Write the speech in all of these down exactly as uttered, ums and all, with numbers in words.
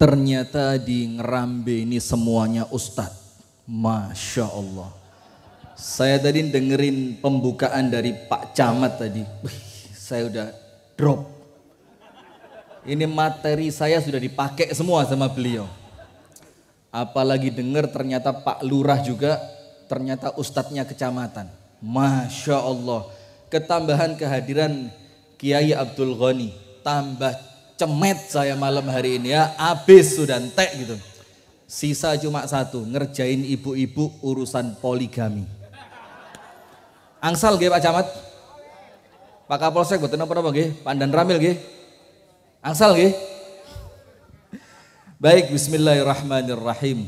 Ternyata di Ngrambe ini semuanya ustadz. Masya Allah. Saya tadi dengerin pembukaan dari Pak Camat tadi. Wih, saya udah drop. Ini materi saya sudah dipakai semua sama beliau. Apalagi dengar ternyata Pak Lurah juga, ternyata ustadznya kecamatan. Masya Allah. Ketambahan kehadiran Kiai Abdul Ghani. Tambah cemet saya malam hari ini ya. Abis sudah entek gitu. Sisa cuma satu, ngerjain ibu-ibu urusan poligami. Angsal nggih Pak Camat? Pak Kapolsek boten napa-napa nggih? Pak Danramil nggih? Angsal nggih? Baik, bismillahirrahmanirrahim.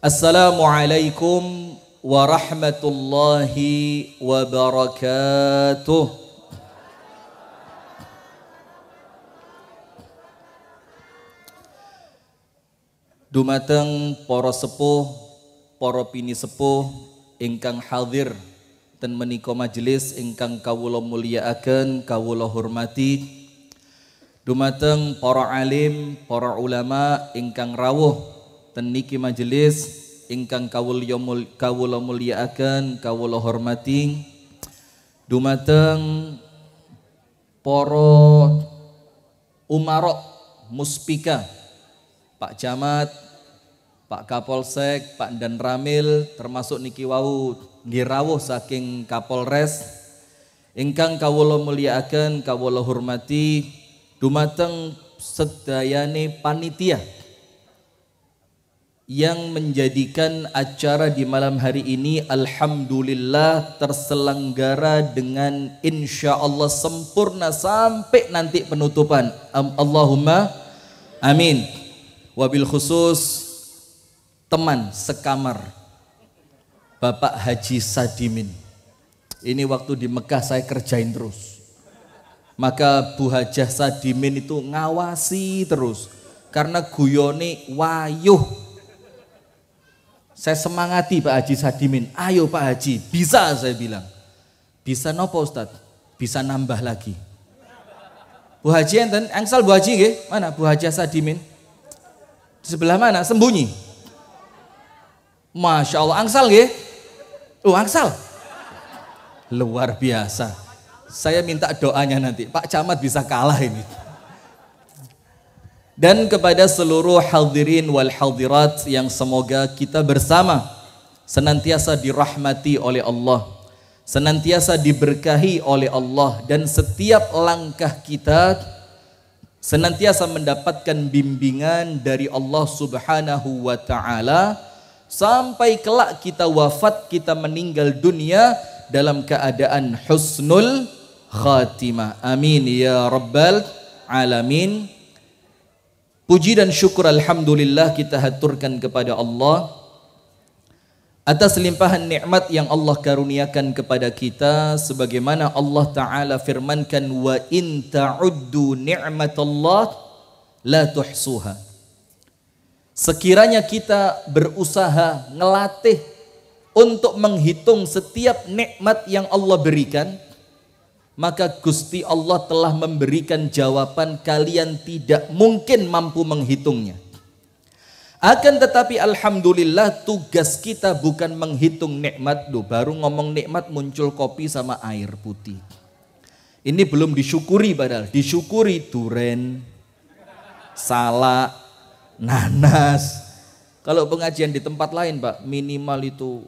Assalamualaikum warahmatullahi wabarakatuh. Dumateng para sepuh, para pini sepuh, ingkang hadir ten menika majelis ingkang kawula mulyakaken, kawula hormati. Dumateng para alim, para ulama ingkang rawuh ten niki majelis ingkang kawula kawula mulyakaken, kawula hormati. Dumateng para umarok muspika, Pak Camat, Pak Kapolsek, Pak Danramil, termasuk niki wau nggih rawuh saking Kapolres. Ingkang kawula mulyakaken, kawula hormati. Dumateng sedayane panitia yang menjadikan acara di malam hari ini alhamdulillah terselenggara dengan insya Allah sempurna sampai nanti penutupan. Allahumma amin. Wabil khusus teman sekamar Bapak Haji Sadimin. Ini waktu di Mekah saya kerjain terus. Maka Bu Haji Sadimin itu ngawasi terus. Karena guyone wayuh. Saya semangati Pak Haji Sadimin. Ayo Pak Haji, bisa saya bilang. Bisa nopo Ustadz? Bisa nambah lagi. Bu Haji enten, angsal Bu Haji nggih? Mana Bu Haji Sadimin? Di sebelah mana? Sembunyi. Masya Allah, angsal nggih? Oh, angsal. Luar biasa. Saya minta doanya nanti. Pak Camat bisa kalah ini. Dan kepada seluruh hadirin wal hadirat yang semoga kita bersama senantiasa dirahmati oleh Allah, senantiasa diberkahi oleh Allah, dan setiap langkah kita senantiasa mendapatkan bimbingan dari Allah subhanahu wa ta'ala sampai kelak kita wafat, kita meninggal dunia dalam keadaan husnul khatimah. Amin ya rabbal alamin. Puji dan syukur alhamdulillah kita haturkan kepada Allah atas limpahan nikmat yang Allah karuniakan kepada kita, sebagaimana Allah Ta'ala firmankan, wa in ta'uddu ni'matallah la tuhsuha. Sekiranya kita berusaha ngelatih untuk menghitung setiap nikmat yang Allah berikan, maka Gusti Allah telah memberikan jawaban, kalian tidak mungkin mampu menghitungnya. Akan tetapi alhamdulillah tugas kita bukan menghitung nikmat. Duh, baru ngomong nikmat muncul kopi sama air putih. Ini belum disyukuri padahal. Disyukuri duren, salak, nanas. Kalau pengajian di tempat lain Pak, minimal itu.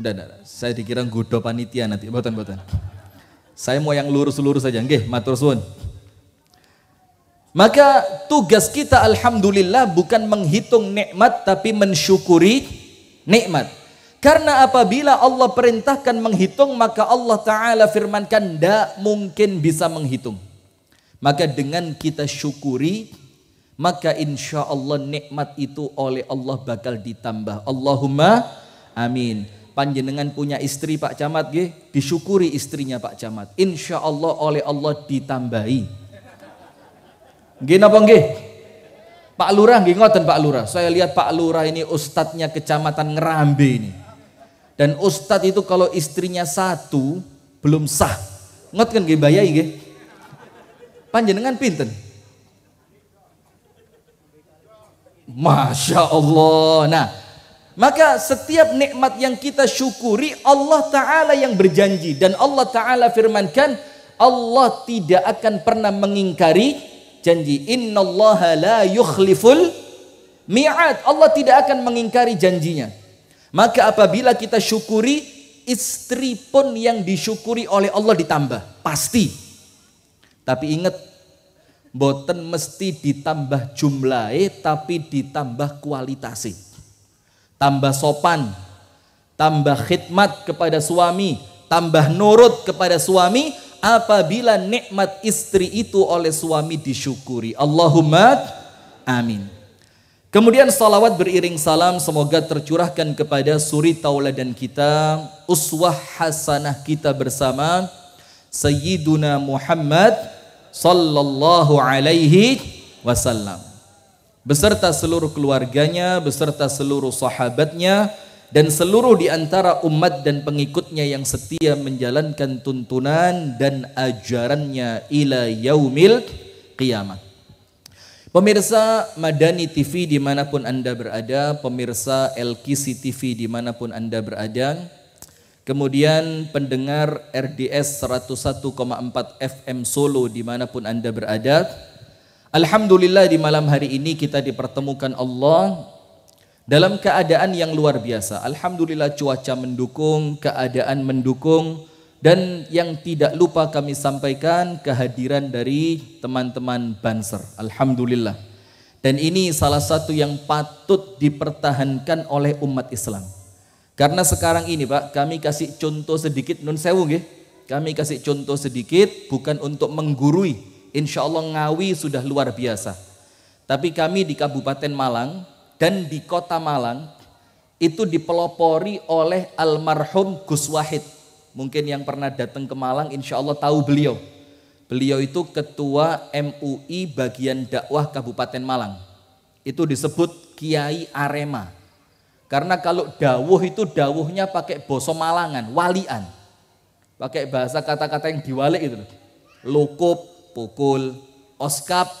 Nggak, nggak, nggak. Saya dikira nggodho panitia nanti. Boten, boten. Saya mau yang lurus-lurus saja. Nggih, matur suwun. Maka tugas kita alhamdulillah bukan menghitung nikmat, tapi mensyukuri nikmat. Karena apabila Allah perintahkan menghitung, maka Allah Ta'ala firmankan tidak mungkin bisa menghitung. Maka dengan kita syukuri, maka insya Allah nikmat itu oleh Allah bakal ditambah. Allahumma amin. Panjenengan punya istri Pak Camat nggih, disyukuri istrinya Pak Camat. Insya Allah oleh Allah ditambahi. Nggih napa nggih? Pak Lurah nggih ngoten Pak Lurah. Saya lihat Pak Lurah ini ustadznya Kecamatan Ngrambe ini. Dan ustadz itu kalau istrinya satu belum sah. Ngoten nggih bayai nggih. Panjenengan pinten? Masya Allah. Nah, maka setiap nikmat yang kita syukuri, Allah Ta'ala yang berjanji. Dan Allah Ta'ala firmankan, Allah tidak akan pernah mengingkari janji. Innallaha la yukhliful mi'ad. Allah tidak akan mengingkari janjinya. Maka apabila kita syukuri, istri pun yang disyukuri oleh Allah ditambah. Pasti. Tapi ingat, boten mesti ditambah jumlah, tapi ditambah kualitasi. Tambah sopan, tambah khidmat kepada suami, tambah nurut kepada suami, apabila nikmat istri itu oleh suami disyukuri. Allahumma amin. Kemudian salawat beriring salam semoga tercurahkan kepada suri tauladan kita, uswah hasanah kita bersama Sayyiduna Muhammad sallallahu alaihi wasallam, beserta seluruh keluarganya, beserta seluruh sahabatnya, dan seluruh di antara umat dan pengikutnya yang setia menjalankan tuntunan dan ajarannya ila yaumil qiyamah. Pemirsa Madani T V dimanapun Anda berada, pemirsa L K C T V dimanapun Anda berada, kemudian pendengar R D S seratus satu koma empat F M Solo dimanapun Anda berada, alhamdulillah di malam hari ini kita dipertemukan Allah dalam keadaan yang luar biasa. Alhamdulillah cuaca mendukung, keadaan mendukung, dan yang tidak lupa kami sampaikan kehadiran dari teman-teman Banser. Alhamdulillah. Dan ini salah satu yang patut dipertahankan oleh umat Islam. Karena sekarang ini Pak, kami kasih contoh sedikit, nun sewu nggih. Kami kasih contoh sedikit bukan untuk menggurui. Insya Allah Ngawi sudah luar biasa. Tapi kami di Kabupaten Malang dan di Kota Malang itu dipelopori oleh almarhum Gus Wahid. Mungkin yang pernah datang ke Malang insya Allah tahu beliau. Beliau itu ketua M U I bagian dakwah Kabupaten Malang. Itu disebut Kiai Arema. Karena kalau dawuh itu dawuhnya pakai boso Malangan, walian. Pakai bahasa kata-kata yang diwalik itu. Lukup, pukul, oskap,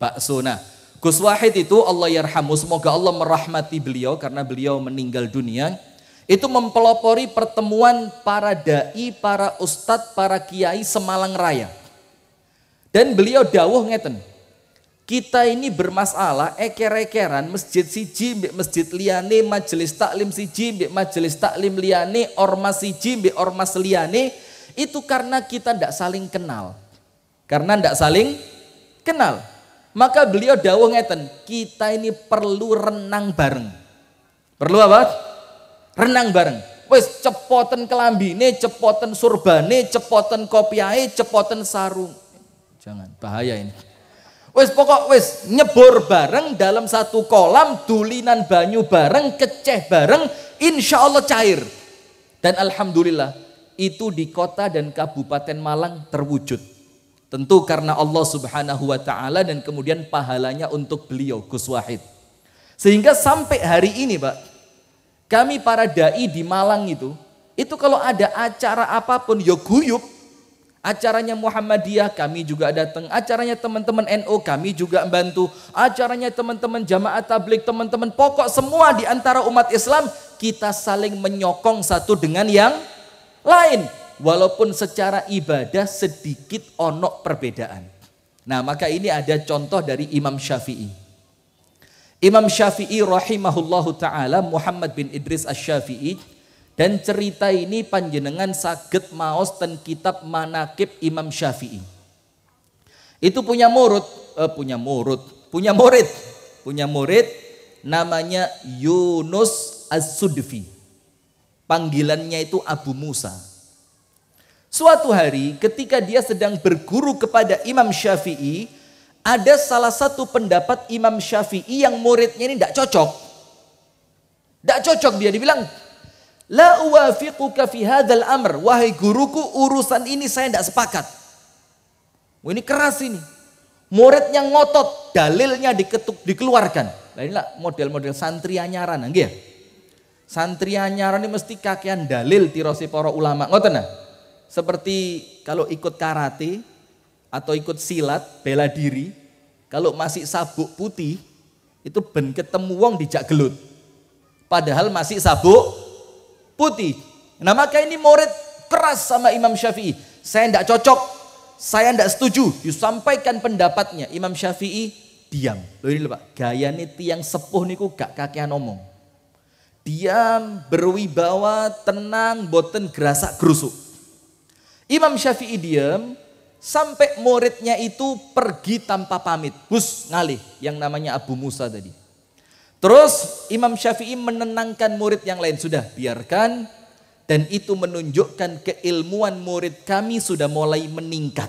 bakso. Nah, Gus Wahid itu Allah yarhamu, semoga Allah merahmati beliau karena beliau meninggal dunia, itu mempelopori pertemuan para da'i, para ustadz, para kiai semalang raya. Dan beliau dawuh ngeten, kita ini bermasalah eker-ekeran masjid siji mbek masjid liyane, majelis taklim siji mbek majelis taklim liyane, ormas siji mbek ormas liyane, itu karena kita tidak saling kenal. Karena tidak saling kenal. Maka beliau dawuh ngeten, kita ini perlu renang bareng. Perlu apa? Renang bareng. Wis cepoten kelambine, cepoten surbane, cepoten kopiahe, cepoten sarung. Jangan, bahaya ini. Wis pokok wis nyebur bareng dalam satu kolam, dulinan banyu bareng, keceh bareng, insya Allah cair. Dan alhamdulillah itu di kota dan kabupaten Malang terwujud. Tentu karena Allah subhanahu wa ta'ala dan kemudian pahalanya untuk beliau, Gus Wahid. Sehingga sampai hari ini Pak, kami para da'i di Malang itu, itu kalau ada acara apapun, ya guyup. Acaranya Muhammadiyah kami juga datang, acaranya teman-teman N U kami juga bantu, acaranya teman-teman Jamaah Tabligh, teman-teman pokok semua di antara umat Islam, kita saling menyokong satu dengan yang lain. Walaupun secara ibadah sedikit onok perbedaan. Nah maka ini ada contoh dari Imam Syafi'i. Imam Syafi'i rahimahullahu ta'ala, Muhammad bin Idris Asy-Syafi'i. Dan cerita ini panjenengan saged maos ten kitab manakib Imam Syafi'i. Itu punya murid, eh, punya murid, punya murid, punya murid namanya Yunus As-Sudfi. Panggilannya itu Abu Musa. Suatu hari ketika dia sedang berguru kepada Imam Syafi'i, ada salah satu pendapat Imam Syafi'i yang muridnya ini tidak cocok. Tidak cocok dia, dibilang, La uwafiquka fi hadzal amr, wahai guruku urusan ini saya tidak sepakat. Oh, ini keras ini. Muridnya ngotot, dalilnya diketuk, dikeluarkan. Nah, inilah model-model santri anyaran, nggih ya? Santri anyaran ini mesti kakean dalil tirose para ulama, ngoten nah. Seperti kalau ikut karate atau ikut silat, bela diri, kalau masih sabuk putih, Itu ben ketemu wong dijak gelut. Padahal masih sabuk putih. Nah, maka ini murid keras sama Imam Syafi'i. Saya tidak cocok, saya tidak setuju. Disampaikan pendapatnya, Imam Syafi'i diam. Loh ini lho Pak, gaya nih tiang sepuh niku gak kakean omong. Diam, berwibawa, tenang, boten gerasak gerusuk. Imam Syafi'i diam, sampai muridnya itu pergi tanpa pamit. Bus ngalih, yang namanya Abu Musa tadi. Terus Imam Syafi'i menenangkan murid yang lain. Sudah, biarkan. Dan itu menunjukkan keilmuan murid kami sudah mulai meningkat.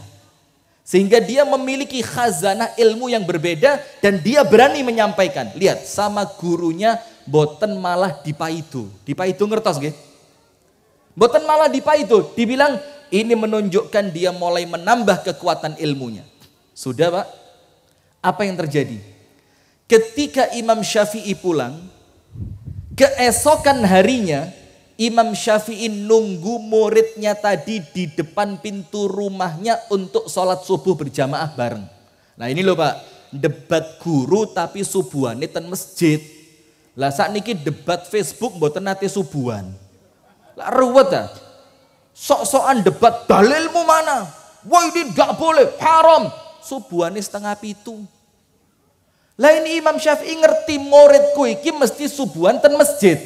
Sehingga dia memiliki khazanah ilmu yang berbeda. Dan dia berani menyampaikan. Lihat, sama gurunya boten malah dipaidu. Dipaidu ngertos nggih? Boten malah dipaidu. Dibilang, ini menunjukkan dia mulai menambah kekuatan ilmunya. Sudah Pak, apa yang terjadi? Ketika Imam Syafi'i pulang, keesokan harinya Imam Syafi'i nunggu muridnya tadi di depan pintu rumahnya untuk sholat subuh berjamaah bareng. Nah ini loh Pak, debat guru tapi subuhane ten masjid. Lah sakniki debat Facebook mboten nate subuhan. Lah ruwet ta. Sok-sokan debat, dalilmu mana? Wah ini gak boleh, haram. Subuhane setengah pitu. Lain Imam Syafi'i ngerti muridku iki mesti subuhan ten masjid.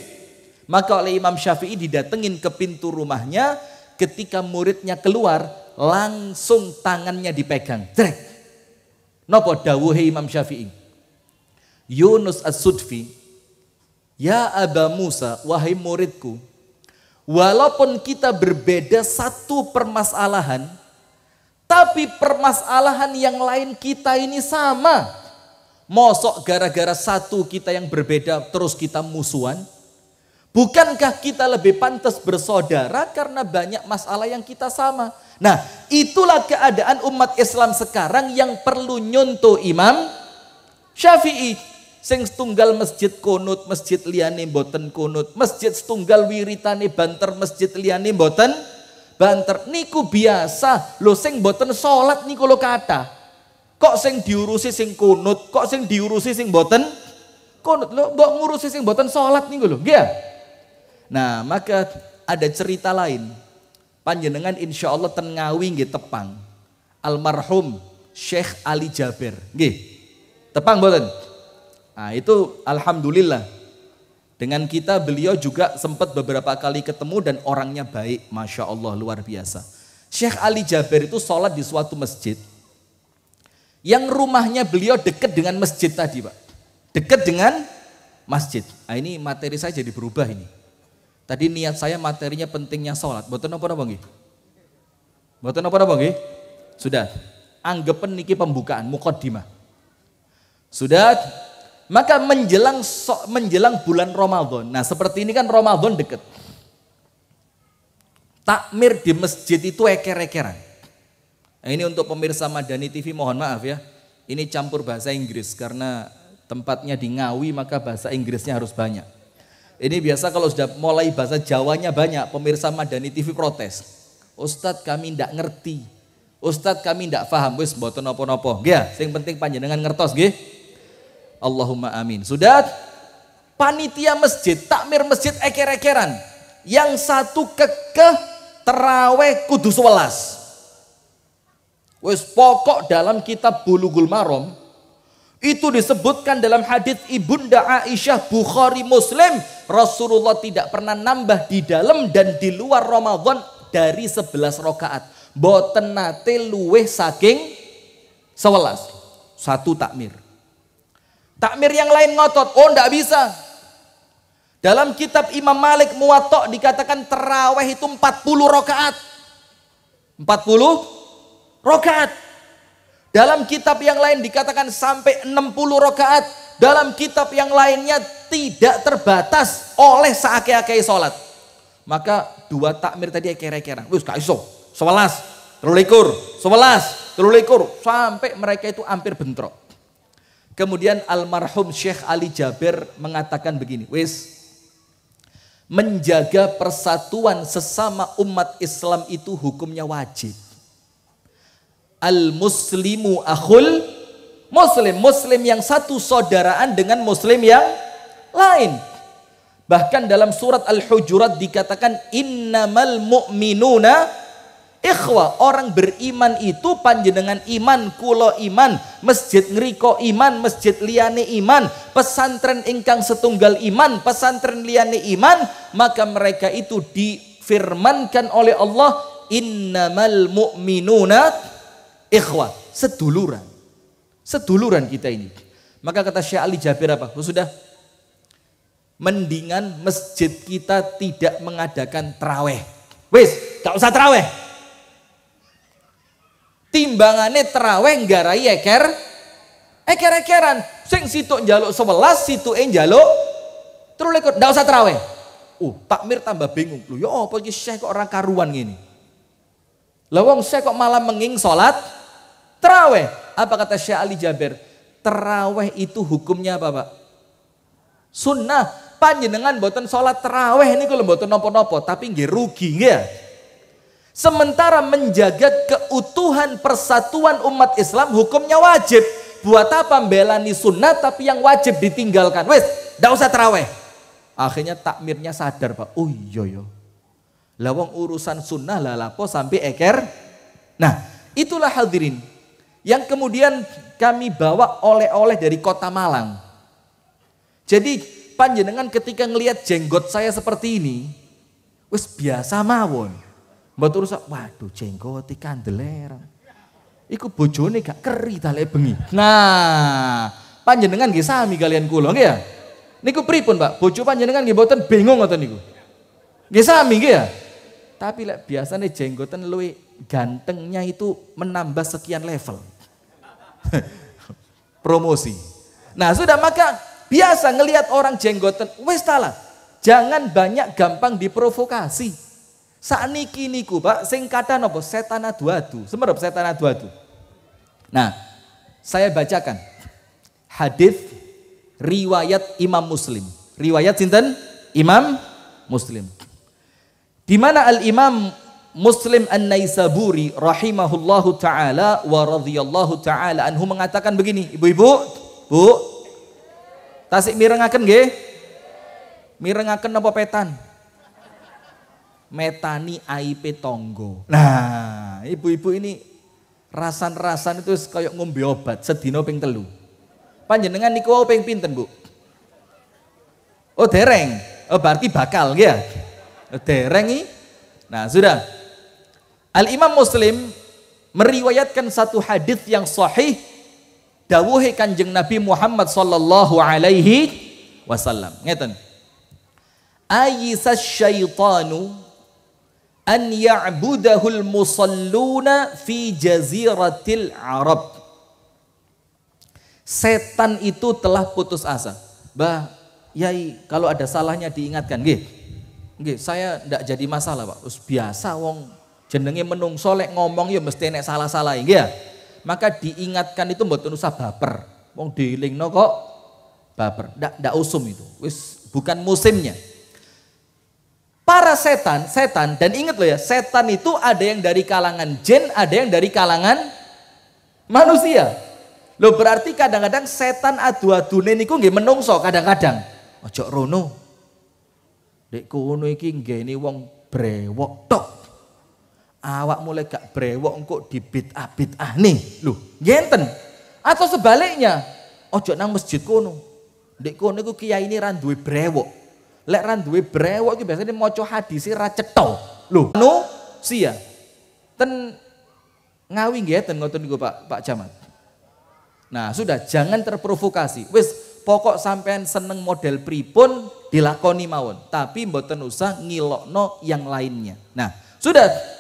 Maka oleh Imam Syafi'i didatengin ke pintu rumahnya. Ketika muridnya keluar, langsung tangannya dipegang. Drek. Nopo dawuhe Imam Syafi'i? Yunus As-Sudfi, ya Aba Musa, wahai muridku, walaupun kita berbeda satu permasalahan, tapi permasalahan yang lain kita ini sama. Mosok gara-gara satu kita yang berbeda terus kita musuhan? Bukankah kita lebih pantas bersaudara karena banyak masalah yang kita sama? Nah, itulah keadaan umat Islam sekarang yang perlu nyontoh Imam Syafi'i. Sing setunggal masjid kunut, masjid liyane mboten kunut, masjid setunggal wiritane banter, masjid liyane mboten banter. Niku biasa, lo sing mboten sholat niku lo kata. Kok sing diurusi sing kunut, kok sing diurusi sing mboten kunut, lo mbok ngurusi sing mboten sholat niku lo, ya. Nah maka ada cerita lain. Panjenengan insya Allah ten Ngawi nggih tepang. Almarhum Syekh Ali Jabir, nggih tepang mboten. Nah itu alhamdulillah, dengan kita beliau juga sempat beberapa kali ketemu dan orangnya baik, Masya Allah luar biasa. Syekh Ali Jabir itu sholat di suatu masjid, yang rumahnya beliau dekat dengan masjid tadi Pak. Dekat dengan masjid. Nah ini materi saya jadi berubah ini. Tadi niat saya materinya pentingnya sholat. Mboten napa-napa nggih? Mboten napa-napa nggih? Sudah, anggepen niki pembukaan, mukaddimah. Sudah. Maka menjelang menjelang bulan Ramadan. Nah seperti ini kan Ramadan deket. Takmir di masjid itu eker-ekeran. Nah, ini untuk pemirsa Madani T V mohon maaf ya. Ini campur bahasa Inggris karena tempatnya di Ngawi maka bahasa Inggrisnya harus banyak. Ini biasa kalau sudah mulai bahasa Jawanya banyak, pemirsa Madani T V protes. Ustadz kami ndak ngerti. Ustadz kami ndak paham. Wis mboten napa-napa. Nggih, sing penting panjenengan ngertos nggih. Allahumma amin. Sudah, panitia masjid, takmir masjid eker-ekeran. Yang satu kekeh teraweh kudu sewelas. Wes pokok dalam kitab Bulughul Maram itu disebutkan dalam hadits Ibunda Aisyah Bukhari Muslim, Rasulullah tidak pernah nambah di dalam dan di luar Ramadan dari sebelas rakaat. Boten nate luweh saking sewelas. Satu takmir. Takmir yang lain ngotot, oh ndak bisa. Dalam kitab Imam Malik Muwatta dikatakan terawih itu empat puluh rakaat. empat puluh rakaat. Dalam kitab yang lain dikatakan sampai enam puluh rakaat. Dalam kitab yang lainnya tidak terbatas oleh seake-akei salat. Maka dua takmir tadi kira-kira. Wis gak iso. sebelas, telulikur, sebelas, telulikur sampai mereka itu hampir bentrok. Kemudian almarhum Syekh Ali Jabir mengatakan begini, wis, menjaga persatuan sesama umat Islam itu hukumnya wajib. Al-muslimu akhul Muslim, Muslim yang satu saudaraan dengan Muslim yang lain. Bahkan dalam surat Al-Hujurat dikatakan innamal mu'minuna ikhwa. Orang beriman itu panjenengan iman, kulo iman, masjid ngriko iman, masjid liyane iman, pesantren ingkang setunggal iman, pesantren liyane iman, maka mereka itu difirmankan oleh Allah innamal mu'minuna ikhwa, seduluran. Seduluran kita ini. Maka kata Syekh Ali Jabir apa? Oh, sudah. Mendingan masjid kita tidak mengadakan terawih. Wis, gak usah terawih. Timbangannya terawih nggarai eker, eker-ekeran. Sing situ njaluk sebelas, situ njaluk terus ikut, gak usah terawih. Uh, takmir tambah bingung lu. Yo, apa iki Syekh kok orang karuan gini? Lah wong Syekh kok malah menging salat terawih. Apa kata Syekh Ali Jabir? Terawih itu hukumnya apa, Pak? Sunnah. Panjenengan boten sholat terawih ini kalau boten nopo-nopo, tapi nggih rugi nggih. Sementara menjaga keutuhan persatuan umat Islam hukumnya wajib. Buat apa membelani sunnah tapi yang wajib ditinggalkan? Wes, ndak usah terawih. Akhirnya takmirnya sadar, Pak. Oh iya ya. Lah wong urusan sunnah lah lapo sampai eker. Nah, itulah hadirin yang kemudian kami bawa oleh-oleh dari Kota Malang. Jadi panjenengan ketika ngelihat jenggot saya seperti ini, wis biasa mawon. Mbak terus, waduh jenggot iki kandeler. Iku bojone gak keri ta lek bengi. Nah, panjenengan nggih sami kalian kula nggih ya. Niku pripun, Pak? Bojo panjenengan nggih mboten bingung ngoten niku. Nggih sami nggih ya. Tapi lek biasane jenggoten luwih gantengnya itu menambah sekian level. Promosi. Nah, sudah maka biasa ngelihat orang jenggoten, wis talah. Jangan banyak gampang diprovokasi. Sakniki niku, Pak, sing kata nopo setan adu-adu. Semerep setan adu-adu. Nah, saya bacakan hadis riwayat Imam Muslim. Riwayat sinten? Imam Muslim. Di mana Al-Imam Muslim An-Naisaburi rahimahullahu taala wa radhiyallahu taala anhu mengatakan begini, ibu-ibu, Bu, tasik mirengaken nggih? Mirengaken apa petan? Metani aib tangga. Nah, ibu-ibu ini rasan-rasan itu kayak ngombe obat sedina ping telu. Panjenengan niku ping pinten, Bu? Oh, dereng. Oh, berarti bakal nggih ya? Dereng iki. Nah, sudah. Al-Imam Muslim meriwayatkan satu hadis yang sahih. Dawuhe Kanjeng Nabi Muhammad sallallahu alaihi wasallam. Ngeten. Ayisas syaitanu an ya'budahul musalluna fi jaziratil Arab. Setan itu telah putus asa. Bah, yai, kalau ada salahnya diingatkan nggih. Nggih, saya ndak jadi masalah, Pak. Us biasa wong jenenge menungso lek ngomong ya mesti nek salah-salahe nggih ya. Maka diingatkan itu mboten usah baper. Wong dielingno kok baper. Ndak ndak usum itu. Wis bukan musimnya. Para setan, setan dan ingat loh ya, setan itu ada yang dari kalangan jin, ada yang dari kalangan manusia. Loh berarti kadang-kadang setan adu-adune niku nggih menungso kadang-kadang. Ojo rono. Nek kono iki nggene wong brewok tok. Awak mulai gak brewok engkok dibit abit ah nih lu genten atau sebaliknya ojo nang masjid kono dek kono ku kiai ini randuwe brewok lek randuwe brewok itu biasanya moco hadisi racetau lu nu sia ten Ngawi genten ngoten niku Pak Pak Camat. Nah sudah jangan terprovokasi wis pokok sampean seneng model pripun dilakoni mawon tapi mboten usah ngilokno yang lainnya. Nah sudah.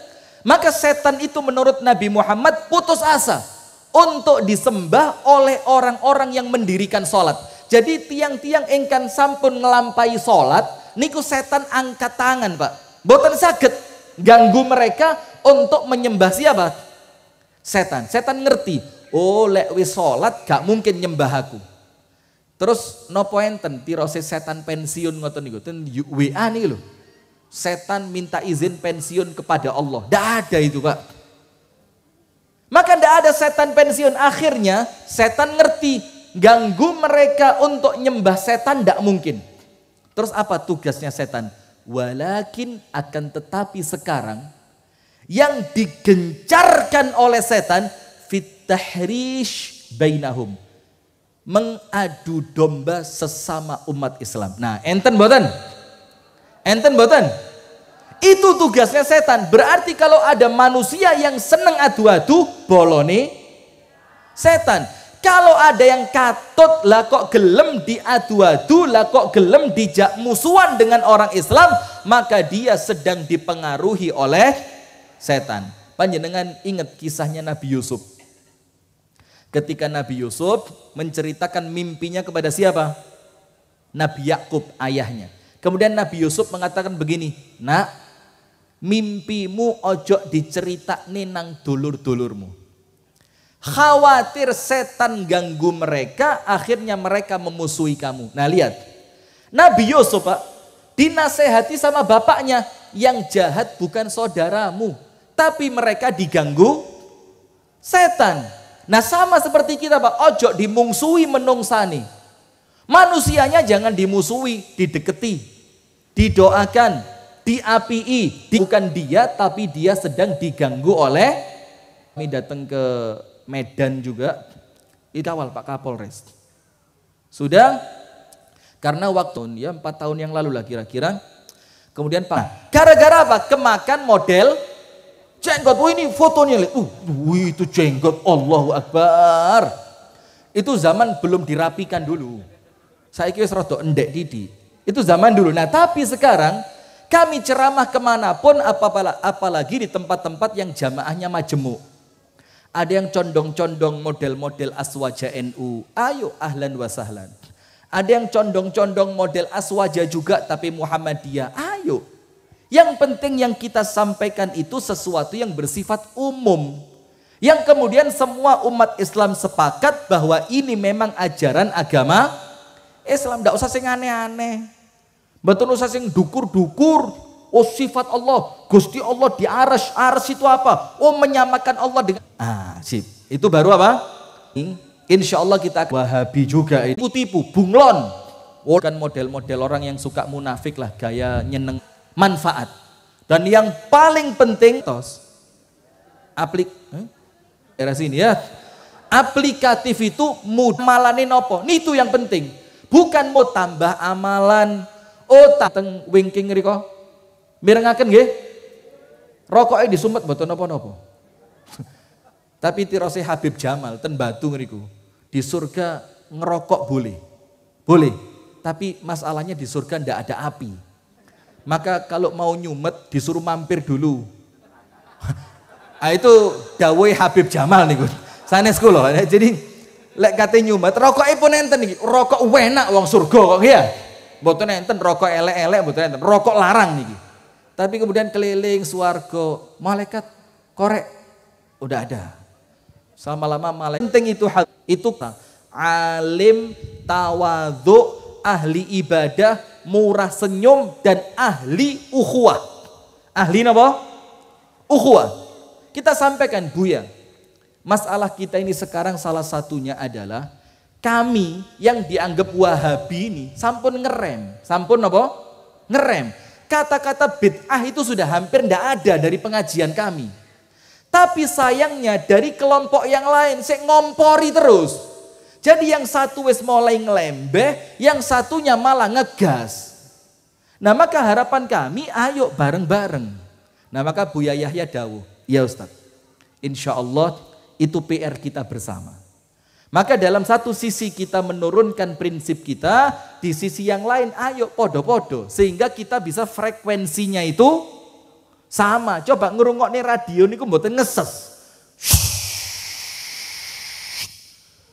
Maka setan itu menurut Nabi Muhammad putus asa untuk disembah oleh orang-orang yang mendirikan sholat. Jadi tiang-tiang engkan sampun ngelampai sholat, niku setan angkat tangan Pak. Boten saged ganggu mereka untuk menyembah siapa? Setan. Setan ngerti, oh lek wis sholat gak mungkin nyembah aku. Terus no pointen, tirose setan pensiun ngoten niku, ten W A nih loh. Setan minta izin pensiun kepada Allah. Tidak ada itu Pak. Maka tidak ada setan pensiun. Akhirnya setan ngerti, ganggu mereka untuk nyembah setan tidak mungkin. Terus apa tugasnya setan? Walakin akan tetapi sekarang yang digencarkan oleh setan fitahrish bainahum, mengadu domba sesama umat Islam. Nah, enten boten? Enten boten? Itu tugasnya setan. Berarti kalau ada manusia yang seneng adu-adu, bolone setan. Kalau ada yang katut, lah kok gelem diadu-adu, lah kok gelem dijak musuhan dengan orang Islam, maka dia sedang dipengaruhi oleh setan. Panjenengan ingat kisahnya Nabi Yusuf. Ketika Nabi Yusuf menceritakan mimpinya kepada siapa? Nabi Yakub ayahnya. Kemudian Nabi Yusuf mengatakan begini, "Nak, mimpimu ojo diceritakne nang dulur-dulurmu." Khawatir setan ganggu mereka, akhirnya mereka memusuhi kamu. Nah, lihat. Nabi Yusuf, Pak, dinasehati sama bapaknya, yang jahat bukan saudaramu, tapi mereka diganggu setan. Nah, sama seperti kita, Pak, ojo dimungsuhi menungsani. Manusianya jangan dimusuhi, dideketi, didoakan, diapii. Bukan dia, tapi dia sedang diganggu oleh. Kami datang ke Medan juga, dikawal Pak Kapolres. Sudah, karena waktu ya empat tahun yang lalu lah kira-kira. Kemudian Pak, gara-gara apa? Kemakan model jenggot. Wih, ini fotonya, uh, wih, itu jenggot, Allahu Akbar. Itu zaman belum dirapikan dulu. Saya kira serodok endek didi. Itu zaman dulu. Nah, tapi sekarang kami ceramah kemanapun, apalagi di tempat-tempat yang jamaahnya majemuk. Ada yang condong-condong model-model aswaja N U. Ayo, ahlan wa sahlan. Ada yang condong-condong model aswaja juga tapi Muhammadiyah. Ayo. Yang penting yang kita sampaikan itu sesuatu yang bersifat umum. Yang kemudian semua umat Islam sepakat bahwa ini memang ajaran agama Islam. Tidak usah sing aneh-aneh. Betul, usah sing dukur-dukur. Oh, sifat Allah, Gusti Allah di arsy. Arsy itu apa? Oh, menyamakan Allah dengan. Ah, sip. Itu baru apa? Insya Allah kita Wahabi juga. Tipu-tipu, bunglon. Oh, kan model-model orang yang suka munafik lah, gaya nyeneng, manfaat. Dan yang paling penting tos aplik. Eh? Era sini ya, aplikatif itu mudah malane nopo. Nitu yang penting, bukan mau tambah amalan. Oh, teng wingking riko, mirengaken nggih. Rokoknya disumet boten nopo-nopo. Tapi tirose Habib Jamal ten Batu ngriku. Di surga ngerokok boleh, boleh. Tapi masalahnya di surga ndak ada api. Maka kalau mau nyumet disuruh mampir dulu. Ah, itu dawuh Habib Jamal niku. Sanes kula. Jadi lek kate nyumet, rokoke pun enten iki. Rokok enak wong surga kok ya. Mboten enten rokok elek-elek, mboten enten. Rokok larang niki. Tapi kemudian keliling swarga, malaikat korek udah ada. Selama-lama malaikat. Penting itu itu alim, tawadhu, ahli ibadah, murah senyum dan ahli ukhuwah. Ahli napa? Ukhuwah. Kita sampaikan, Buya, masalah kita ini sekarang salah satunya adalah kami yang dianggap Wahabi ini sampun ngerem, sampun apa? Ngerem. Kata-kata bid'ah itu sudah hampir tidak ada dari pengajian kami. Tapi sayangnya dari kelompok yang lain saya ngompori terus. Jadi yang satu wis mulai ngelembeh, yang satunya malah ngegas. Nah, maka harapan kami, ayo bareng-bareng. Nah, maka Buya Yahya dawuh, ya Ustaz, insya Allah itu P R kita bersama. Maka dalam satu sisi kita menurunkan prinsip kita, di sisi yang lain ayo podo-podo, sehingga kita bisa frekuensinya itu sama. Coba ngerungok nih radio niku mboten ngeses.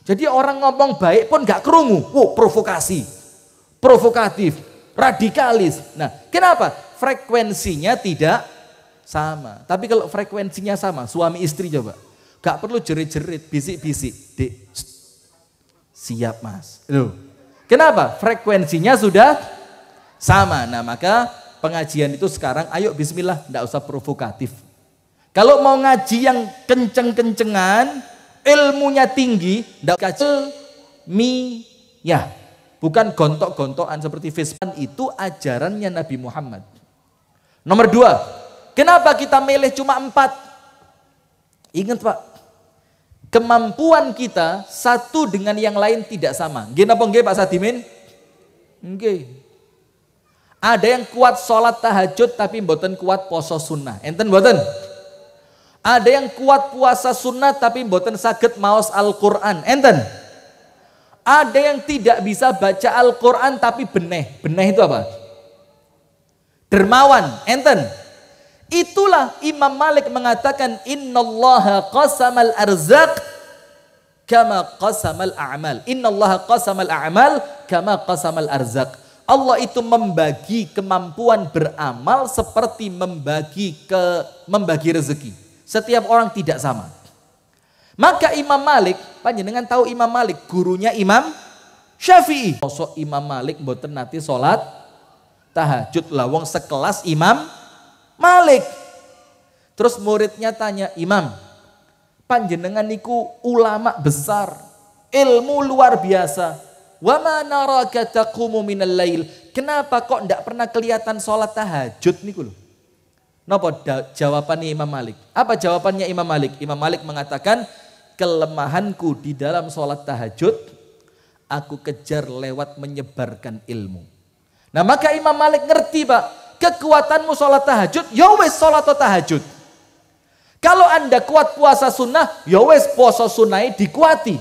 Jadi orang ngomong baik pun gak kerungu. Wow, provokasi, provokatif, radikalis. Nah, kenapa? Frekuensinya tidak sama. Tapi kalau frekuensinya sama, suami istri coba, gak perlu jerit-jerit, bisik-bisik, Dek, siap mas. Loh, kenapa? Frekuensinya sudah sama. Nah, maka pengajian itu sekarang, ayo bismillah, gak usah provokatif. Kalau mau ngaji yang kenceng-kencengan, ilmunya tinggi, ndak kaji ilmiah, bukan gontok-gontokan seperti Facebook. Itu ajarannya Nabi Muhammad. Nomor dua, kenapa kita milih cuma empat? Ingat Pak, kemampuan kita satu dengan yang lain tidak sama. Nggih napa nggih Pak Sadimin? Nggih. Ada yang kuat sholat tahajud tapi mboten kuat poso sunnah. Enten mboten? Ada yang kuat puasa sunnah tapi mboten saged maos Al-Quran. Enten? Ada yang tidak bisa baca Al-Quran tapi beneh. Beneh itu apa? Dermawan. Enten? Itulah Imam Malik mengatakan innallaha qasamal arzaq kama qasamal a'mal. Innallaha qasamal a'mal kama qasamal arzaq. Allah itu membagi kemampuan beramal seperti membagi ke membagi rezeki. Setiap orang tidak sama. Maka Imam Malik, panjenengan tahu Imam Malik, gurunya Imam Syafi'i. Sosok Imam Malik mboten nate salat tahajud, lawang sekelas Imam Malik. Terus muridnya tanya, "Imam, panjenengan niku ulama besar, ilmu luar biasa. Wa ma naraka taqumu minal lail. Kenapa kok ndak pernah kelihatan salat tahajud niku lho?" Napa jawabannya Imam Malik? Apa jawabannya Imam Malik? Imam Malik mengatakan, "Kelemahanku di dalam salat tahajud aku kejar lewat menyebarkan ilmu." Nah, maka Imam Malik ngerti, Pak, kekuatanmu salat tahajud, ya wis salat tahajud. Kalau Anda kuat puasa sunnah, ya wis puasa sunnahe dikuati.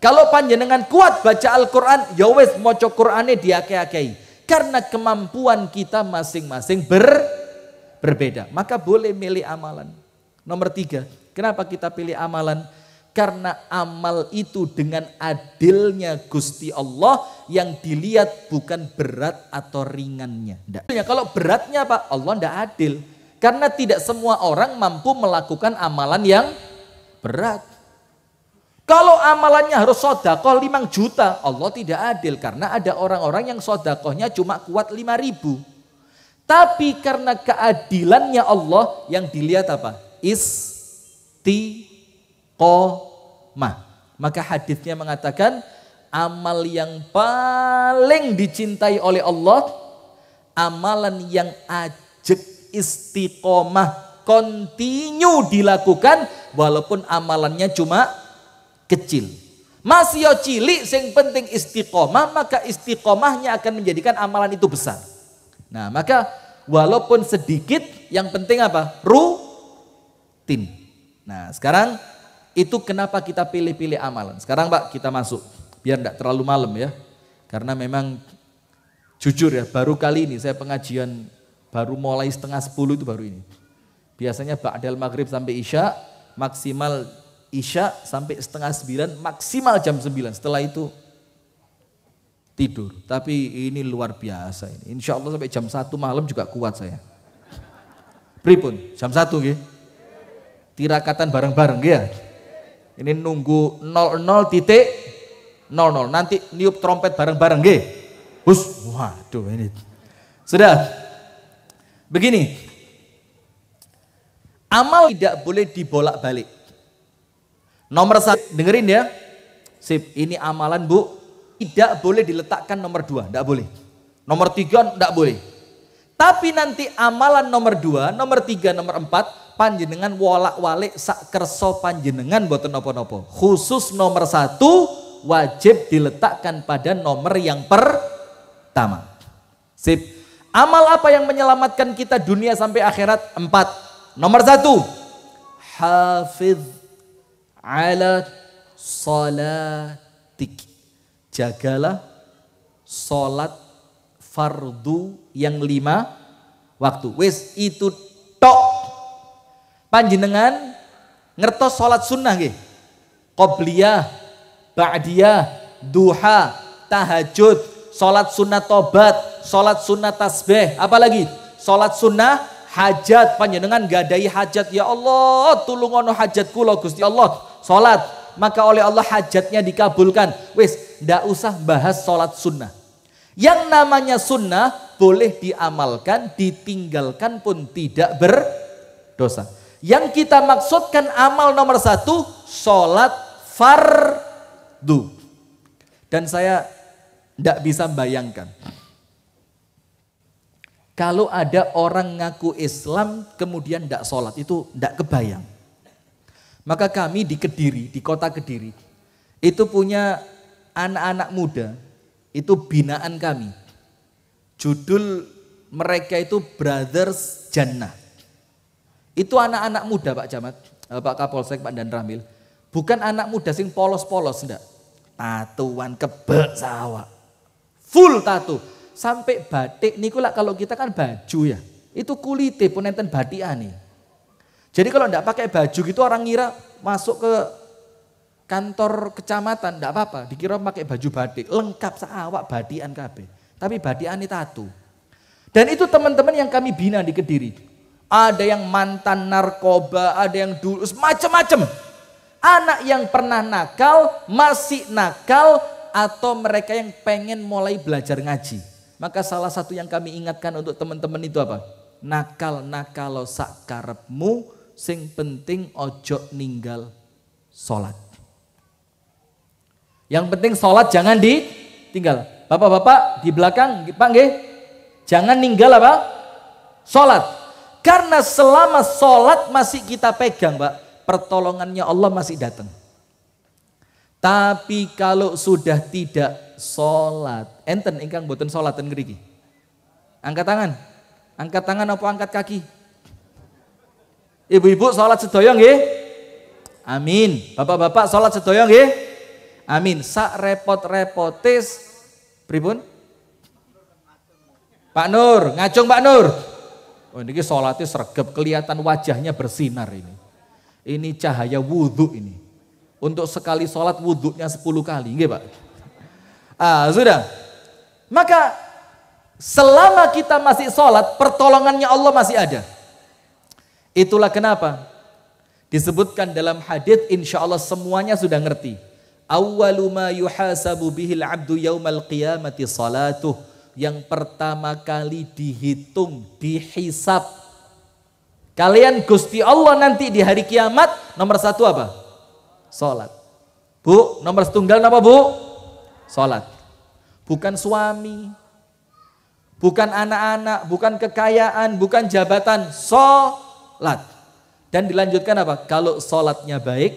Kalau panjenengan kuat baca Al-Quran, ya wis maca Qur'ane diake-akei. Karena kemampuan kita masing-masing ber, berbeda. Maka boleh milih amalan. Nomor tiga, kenapa kita pilih amalan? Karena amal itu dengan adilnya Gusti Allah yang dilihat bukan berat atau ringannya. Nggak. Kalau beratnya Pak, Allah ndak adil. Karena tidak semua orang mampu melakukan amalan yang berat. Kalau amalannya harus sodakoh lima juta, Allah tidak adil. Karena ada orang-orang yang sodakohnya cuma kuat lima ribu. Tapi karena keadilannya Allah yang dilihat apa? Istiqomah. Maka hadisnya mengatakan, amal yang paling dicintai oleh Allah, amalan yang ajek istiqomah, kontinu dilakukan, walaupun amalannya cuma kecil. Masih yo cilik, sing penting istiqomah, maka istiqomahnya akan menjadikan amalan itu besar. Nah, maka walaupun sedikit, yang penting apa? Rutin. Nah, sekarang itu kenapa kita pilih-pilih amalan. Sekarang Pak, kita masuk, biar tidak terlalu malam ya. Karena memang jujur ya, baru kali ini saya pengajian baru mulai setengah sepuluh itu baru ini. Biasanya ba'dal maghrib sampai isya, maksimal Isya sampai setengah sembilan, maksimal jam sembilan. Setelah itu tidur. Tapi ini luar biasa ini. Insya Allah sampai jam satu malam juga kuat saya. Pripun jam satu ya. Tirakatan bareng-bareng ya. Ini nunggu nol nol titik nol nol. Nanti niup trompet bareng-bareng ya. Hus, waduh ini. Sudah. Begini. Amal tidak boleh dibolak-balik. Nomor satu, dengerin ya, sip, ini amalan Bu, tidak boleh diletakkan nomor dua, tidak boleh. Nomor tiga, tidak boleh. Tapi nanti amalan nomor dua, nomor tiga, nomor empat, panjenengan wolak-walik sak kerso panjenengan boten nopo-nopo. Khusus nomor satu, wajib diletakkan pada nomor yang pertama. Sip, amal apa yang menyelamatkan kita dunia sampai akhirat? Empat. Nomor satu, hafidh ala salatik, jagalah salat fardu yang lima waktu. Wis itu tok. Panjenengan ngertos salat sunnah nggih? Qobliyah, ba'diyah, duha, tahajud, salat sunnah tobat, salat sunnah tasbih, apalagi salat sunnah hajat. Panjenengan gadai hajat, ya Allah tulungono hajat kula Gusti Allah. Sholat, maka oleh Allah hajatnya dikabulkan. Wis, ndak usah bahas sholat sunnah. Yang namanya sunnah boleh diamalkan, ditinggalkan pun tidak berdosa. Yang kita maksudkan amal nomor satu, sholat fardu. Dan saya tidak bisa bayangkan kalau ada orang ngaku Islam kemudian tidak sholat, itu tidak kebayang. Maka kami di Kediri, di kota Kediri, itu punya anak-anak muda, itu binaan kami. Judul mereka itu Brothers Jannah. Itu anak-anak muda Pak Camat, Pak Kapolsek, Pak Danramil. Bukan anak muda sing polos-polos, enggak. Tatuan kebek sawah. Full tato. Sampai batik niku lah, kalau kita kan baju ya, itu kulite pun enten batiane. Jadi kalau ndak pakai baju gitu orang ngira masuk ke kantor kecamatan, ndak apa-apa, dikira pakai baju batik, lengkap saawak batian kabeh. Tapi batiane tatu. Dan itu teman-teman yang kami bina di Kediri. Ada yang mantan narkoba, ada yang dulu macam-macam. Anak yang pernah nakal, masih nakal, atau mereka yang pengen mulai belajar ngaji. Maka salah satu yang kami ingatkan untuk teman-teman itu apa? Nakal-nakalo sak karepmu, sing penting ojo ninggal sholat. Yang penting sholat jangan ditinggal. Bapak-bapak di belakang, Pak nggih, jangan ninggal apa? Sholat. Karena selama sholat masih kita pegang, Pak, pertolongannya Allah masih datang. Tapi kalau sudah tidak sholat, enten ingkang boten sholat ten ngriki. Angkat tangan, angkat tangan apa angkat kaki? Ibu-ibu sholat sedaya nggih? Amin. Bapak-bapak sholat sedaya nggih? Amin. Sak repot-repotis, pripun? Pak Nur, ngacung Pak Nur. Oh niki sholatnya sregep, kelihatan wajahnya bersinar ini. Ini cahaya wudhu ini. Untuk sekali sholat wudhunya sepuluh kali, nggih Pak? Ah, sudah. Maka selama kita masih sholat, pertolongannya Allah masih ada. Itulah kenapa disebutkan dalam hadits, insya Allah semuanya sudah ngerti. Awwaluma yuhasabu bihil abdu yaumal qiyamati salatuh. Yang pertama kali dihitung, dihisab kalian Gusti Allah nanti di hari kiamat, nomor satu apa? Sholat. Bu, nomor setunggal apa bu? Sholat. Bukan suami, bukan anak-anak, bukan kekayaan, bukan jabatan, sholat. Dan dilanjutkan apa? Kalau sholatnya baik,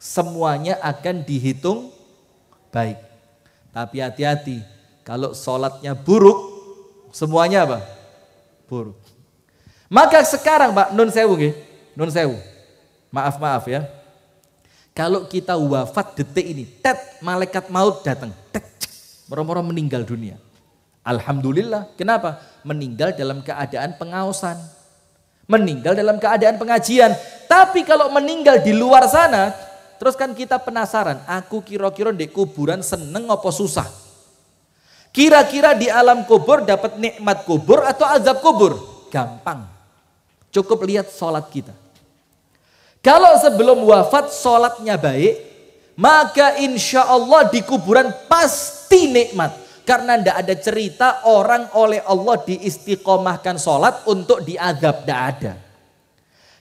semuanya akan dihitung baik. Tapi hati-hati, kalau sholatnya buruk, semuanya apa? Buruk. Maka sekarang Pak, nun sewu nggih, nun sewu. Maaf, maaf ya. Kalau kita wafat detik ini, tet, malaikat maut datang, tet, moro-moro meninggal dunia. Alhamdulillah, kenapa? Meninggal dalam keadaan pengaosan, meninggal dalam keadaan pengajian. Tapi kalau meninggal di luar sana, terus kan kita penasaran, aku kira-kira di kuburan seneng apa susah? Kira-kira di alam kubur dapat nikmat kubur atau azab kubur? Gampang, cukup lihat sholat kita. Kalau sebelum wafat sholatnya baik, maka insya Allah di kuburan pasti nikmat. Karena tidak ada cerita orang oleh Allah diistiqomahkan sholat untuk diadab, tidak ada.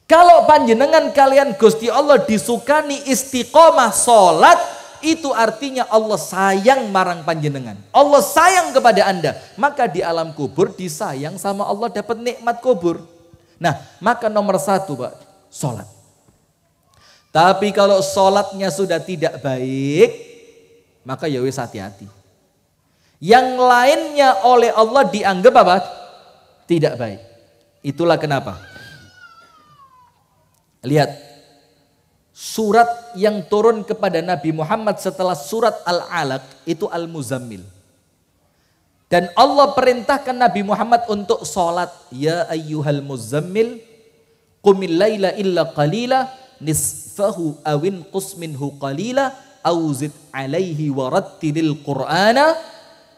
Kalau panjenengan kalian Gusti Allah disukani istiqomah sholat, itu artinya Allah sayang marang panjenengan. Allah sayang kepada anda. Maka di alam kubur disayang sama Allah, dapat nikmat kubur. Nah, maka nomor satu Pak, sholat. Tapi kalau sholatnya sudah tidak baik, maka ya wis hati-hati. Yang lainnya oleh Allah dianggap apa? Tidak baik. Itulah kenapa. Lihat. Surat yang turun kepada Nabi Muhammad setelah surat Al-Alaq itu Al-Muzammil. Dan Allah perintahkan Nabi Muhammad untuk sholat. Ya ayyuhal muzammil, qumil laila illa qalila, nisfahu awin qusminhu qalila auzid alaihi warattilil qur'ana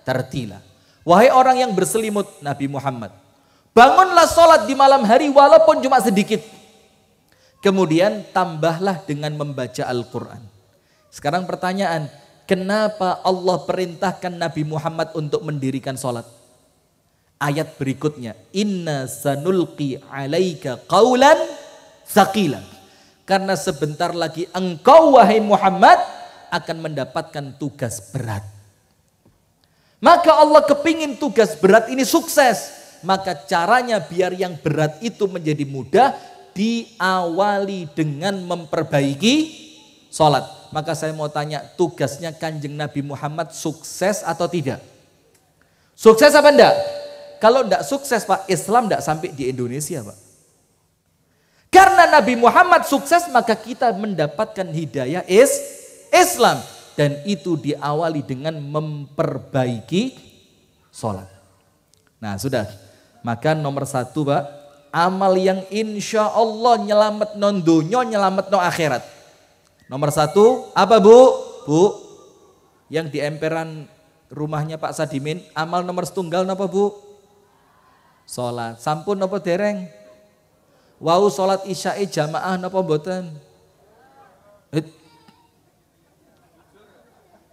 tartila. Wahai orang yang berselimut, Nabi Muhammad, bangunlah sholat di malam hari walaupun cuma sedikit, kemudian tambahlah dengan membaca Al-Quran. Sekarang pertanyaan, kenapa Allah perintahkan Nabi Muhammad untuk mendirikan sholat? ayat berikutnya, inna sanulqi alaika qaulan tsaqilan, karena sebentar lagi engkau wahai Muhammad akan mendapatkan tugas berat. Maka Allah kepingin tugas berat ini sukses. Maka caranya biar yang berat itu menjadi mudah, diawali dengan memperbaiki sholat. Maka saya mau tanya, tugasnya Kanjeng Nabi Muhammad sukses atau tidak? Sukses apa enggak? Kalau enggak sukses Pak, Islam enggak sampai di Indonesia Pak. Karena Nabi Muhammad sukses, maka kita mendapatkan hidayah is Islam. Dan itu diawali dengan memperbaiki sholat. Nah sudah, maka nomor satu Pak, amal yang insya Allah nyelamat non dunia, nyelamat non akhirat. Nomor satu, apa Bu? Bu, yang di emperan rumahnya Pak Sadimin, amal nomor setunggal apa Bu? Sholat. Sampun apa dereng? Wau sholat isya'i jamaah apa mboten?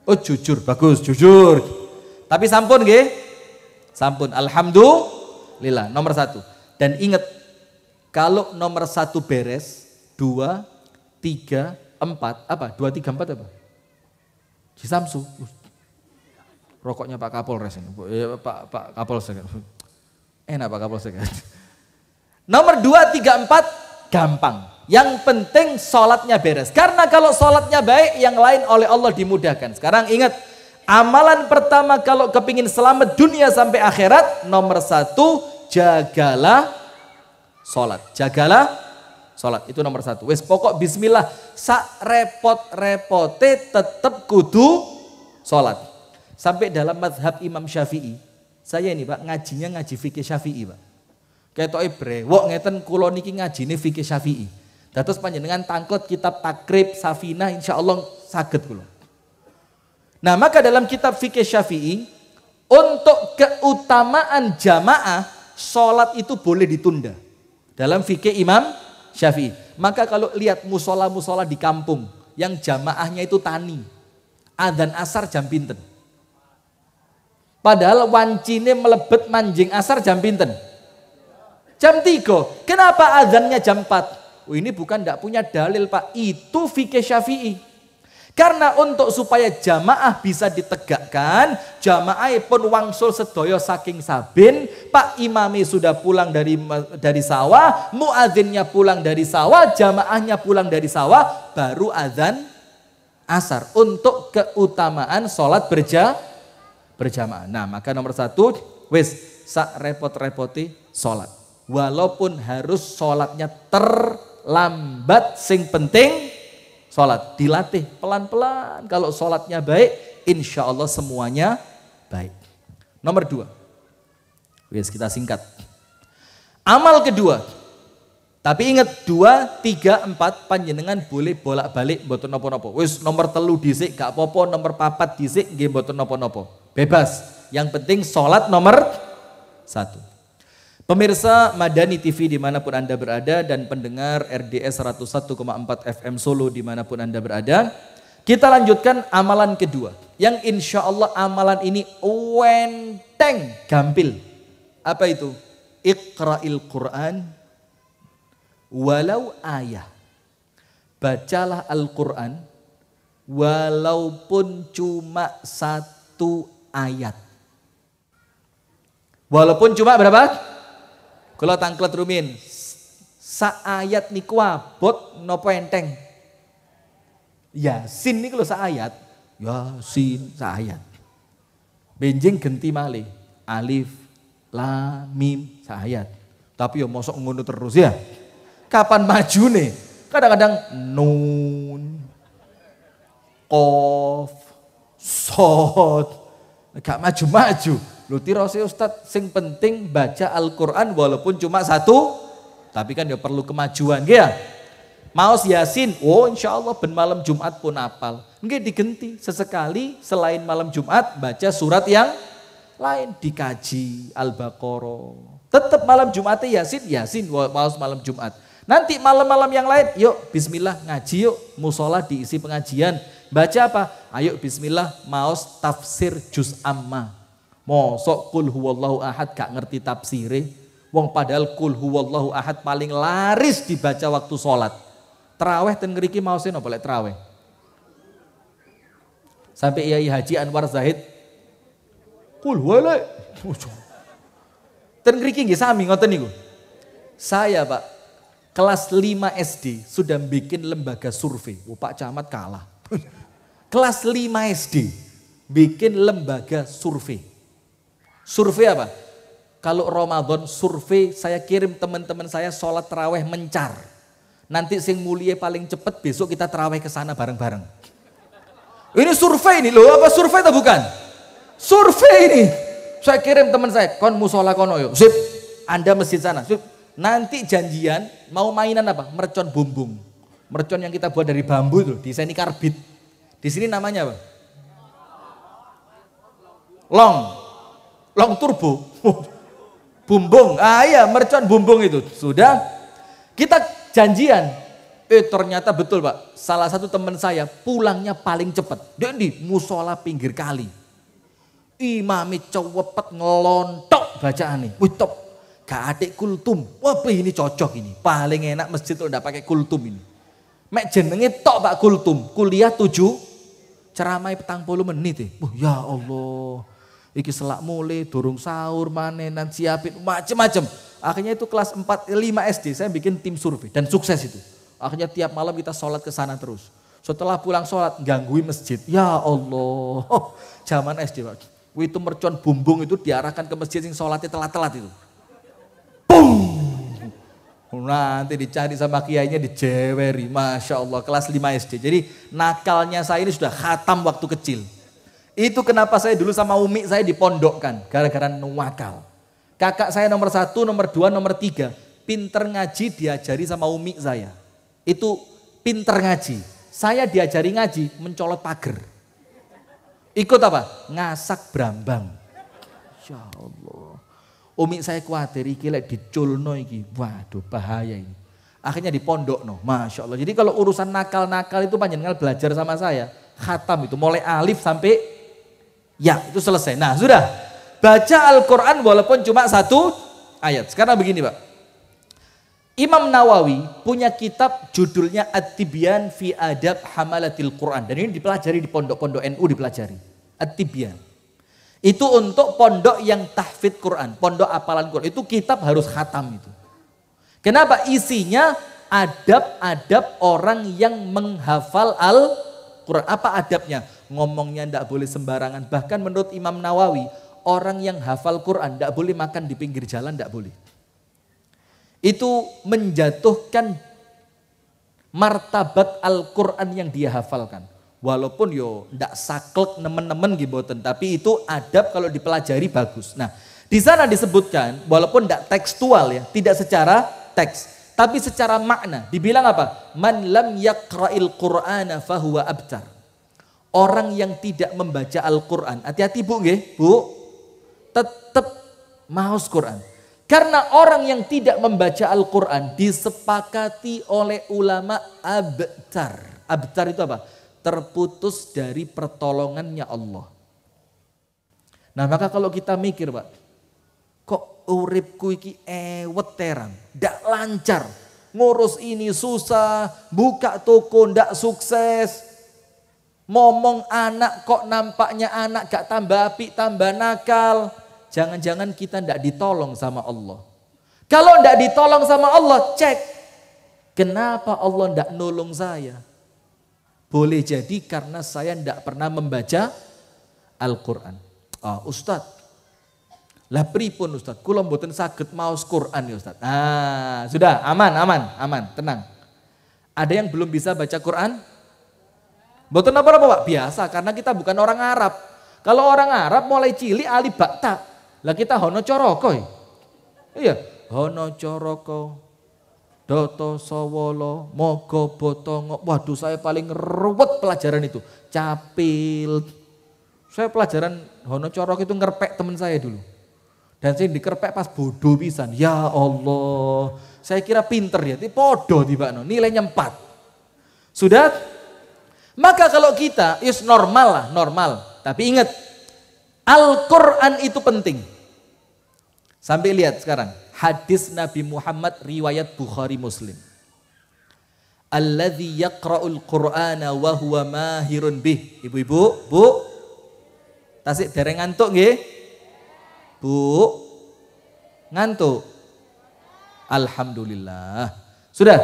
Oh jujur, bagus, jujur. Tapi sampun nggih? Sampun, alhamdulillah. Nomor satu. Dan ingat, kalau nomor satu beres, dua, tiga, empat, apa? Dua, tiga, empat apa? Di Samsu. Rokoknya Pak Kapolres ini, Pak Pak Kapolsek. Enak Pak Kapolsek. Nomor dua, tiga, empat, gampang. Yang penting sholatnya beres. Karena kalau sholatnya baik, yang lain oleh Allah dimudahkan. Sekarang ingat, amalan pertama kalau kepingin selamat dunia sampai akhirat, nomor satu, jagalah sholat. Jagalah sholat, itu nomor satu. Wes pokok bismillah, sak repot-repote tetep kudu sholat. Sampai dalam mazhab Imam Syafi'i, saya ini Pak, ngajinya ngaji fikih Syafi'i Pak. Ketoke brewok ngeten kula niki ngajine fikih Syafi'i. Dados panjenengan tangkut kitab takrib Safinah, insya Allah saged kula. Nah maka dalam kitab fikih Syafi'i, untuk keutamaan jamaah, sholat itu boleh ditunda. Dalam fikih Imam Syafi'i. Maka kalau lihat musola-musola di kampung, yang jamaahnya itu tani, adzan asar jam pinten. Padahal wancine melebet manjing asar jam pinten. Jam tiga. Kenapa adzannya jam empat? Oh, ini bukan tidak punya dalil Pak, itu fikih Syafi'i. Karena untuk supaya jamaah bisa ditegakkan, jamaah pun wangsul sedoyo saking sabin, Pak Imami sudah pulang dari dari sawah, muadzinnya pulang dari sawah, jamaahnya pulang dari sawah, baru azan asar. Untuk keutamaan sholat berja, berjamaah. Nah maka nomor satu, wis sak repot-repoti sholat. Walaupun harus sholatnya ter lambat, sing penting sholat dilatih pelan-pelan. Kalau sholatnya baik, insya Allah semuanya baik. Nomor dua, wes kita singkat. Amal kedua, tapi ingat dua, tiga, empat panjenengan boleh bolak-balik mboten napa-napa. Wes nomor telu dhisik gak apa-apa, nomor papat dhisik nggih mboten napa-napa. Bebas. Yang penting sholat nomor satu. Pemirsa Madani T V dimanapun Anda berada dan pendengar R D S seratus satu koma empat F M Solo dimanapun Anda berada, kita lanjutkan amalan kedua. Yang insya Allah amalan ini wenteng, gampil. Apa itu? Iqra'il Qur'an walau ayah. Bacalah Al-Quran walaupun cuma satu ayat. Walaupun cuma berapa? Kalau tangklet rumin, saayat niku abot nopo enteng. Yasin niku lho saayat, Yasin saayat. Benjing genti malih, alif, lam, mim saayat. Tapi yo mosok ngono terus ya. Kapan maju nih? Kadang-kadang nun, qaf, shad, gak maju-maju. Luti Rose Ustadz, sing penting baca Al-Quran walaupun cuma satu, tapi kan ya perlu kemajuan, ya. Maos Yasin, oh insya Allah ben malam Jumat pun apal. Nggih digenti sesekali selain malam Jumat baca surat yang lain, dikaji Al-Baqarah. Tetap malam Jumatnya Yasin, Yasin maos malam Jumat. Nanti malam-malam yang lain, yuk bismillah ngaji yuk, musola diisi pengajian. Baca apa? Ayo bismillah maos tafsir juz amma. Mosok kul huwallahu ahad gak ngerti tafsire. Wong padahal kul huwallahu ahad paling laris dibaca waktu sholat. Terawih ten ngriki mausin apa lek terawih. Sampai Yai Haji Anwar Zahid kul huwallahu. Ten ngriki nggih sami ngoten niku. Saya Pak kelas lima S D sudah bikin lembaga survei. Oh, Pak Camat kalah. Kelas lima S D bikin lembaga survei. Survei apa? Kalau Ramadan survei saya kirim teman-teman saya sholat terawih mencar. Nanti sing mulia paling cepat besok kita terawih ke sana bareng-bareng. Ini survei ini loh, apa survei atau bukan? Survei ini. Saya kirim teman saya, kon musola kono yo. Sip. Anda masjid sana. Sip. Nanti janjian mau mainan apa? Mercon bumbung. Mercon yang kita buat dari bambu tuh, desainnya karbit. Di sini namanya apa? Long. Long turbo. Bumbung. Ah iya, mercon bumbung itu. Sudah. Kita janjian. Eh ternyata betul, Pak. Salah satu teman saya pulangnya paling cepat. Dia di musola pinggir kali. Imami cowepet ngelontok bacaannya. Wih top. Gak ada kultum, wah ini cocok ini, paling enak masjid tuh udah pakai kultum ini. Mek jenenge tok Pak kultum, kuliah tujuh, ceramai petang puluh menit. Wah ya Allah, iki selak mulai, durung sahur, manenan, siapin, macem-macem. Akhirnya itu kelas empat, lima S D, saya bikin tim survei dan sukses itu. Akhirnya tiap malam kita sholat ke sana terus. Setelah pulang sholat, ganggui masjid. Ya Allah, oh, zaman S D Pak. Itu mercon bumbung itu diarahkan ke masjid yang sholatnya telat-telat itu. Nanti dicari sama kiainya dijeweri, Masya Allah, kelas lima S D. Jadi nakalnya saya ini sudah khatam waktu kecil. Itu kenapa saya dulu sama umi saya dipondokkan, gara-gara nuwakal. Kakak saya nomor satu, nomor dua, nomor tiga, pinter ngaji diajari sama umi saya. Itu pinter ngaji, saya diajari ngaji mencolot pagar. Ikut apa? Ngasak brambang. Masya Allah. Umi saya khawatir iki lek diculno iki, waduh bahaya ini. Akhirnya dipondokno, Masya Allah. Jadi kalau urusan nakal-nakal itu panjenengan belajar sama saya. Khatam itu, mulai alif sampai ya itu selesai. Nah sudah, baca Al-Quran walaupun cuma satu ayat. Sekarang begini Pak. Imam Nawawi punya kitab judulnya At-Tibyan fi Adab Hamalatil Quran. Dan ini dipelajari di pondok-pondok N U dipelajari. At-Tibyan. Itu untuk pondok yang tahfidz Quran, pondok apalan Quran. Itu kitab harus khatam itu. Kenapa? Isinya adab-adab orang yang menghafal Al-Quran. Apa adabnya? Ngomongnya tidak boleh sembarangan. Bahkan menurut Imam Nawawi, orang yang hafal Quran tidak boleh makan di pinggir jalan, tidak boleh. Itu menjatuhkan martabat Al-Quran yang dia hafalkan. Walaupun yo ndak saklek nemen-nemen giboten, tapi itu adab kalau dipelajari bagus. Nah, di sana disebutkan walaupun ndak tekstual ya, tidak secara teks, tapi secara makna. Dibilang apa? Man lam yaqra'il Qur'ana fahuwa abtar. Orang yang tidak membaca Al-Qur'an. Hati-hati Bu nggih, Bu. Tetap maos Qur'an. Karena orang yang tidak membaca Al-Qur'an disepakati oleh ulama abtar. Abtar itu apa? Terputus dari pertolongannya Allah. Nah maka kalau kita mikir Pak, kok uripku iki ewet terang, ndak lancar, ngurus ini susah, buka toko ndak sukses, ngomong anak kok nampaknya anak gak tambah apik tambah nakal, jangan-jangan kita ndak ditolong sama Allah. Kalau ndak ditolong sama Allah, cek kenapa Allah ndak nolong saya. Boleh jadi karena saya tidak pernah membaca Al-Quran. Ah, Ustadz, lah pripun Ustadz, kula mboten saged maos Quran ya Ustadz. Ah, sudah aman, aman, aman, tenang. Ada yang belum bisa baca Quran? Mboten apa-apa Pak, biasa karena kita bukan orang Arab. Kalau orang Arab mulai cilik alif ba ta. Lah kita hono coroko. Iya, hono coroko. Doto Sawolo, Mogo Botongo. Waduh saya paling ruwet pelajaran itu. Capil. Saya pelajaran Hono Corok itu ngerpek teman saya dulu. Dan saya dikerpek pas bodoh pisan. Ya Allah. Saya kira pinter ya. Tapi podo tibakno. Nilainya empat. Sudah? Maka kalau kita is normal lah. Normal. Tapi ingat. Al-Quran itu penting. Sampai lihat sekarang, hadis Nabi Muhammad riwayat Bukhari Muslim. Alladzi yaqra'ul Qur'ana wa huwa mahirun bih. Ibu-ibu, Bu. Tasik dereng ngantuk nggih? Bu. Ngantuk. Alhamdulillah. Sudah.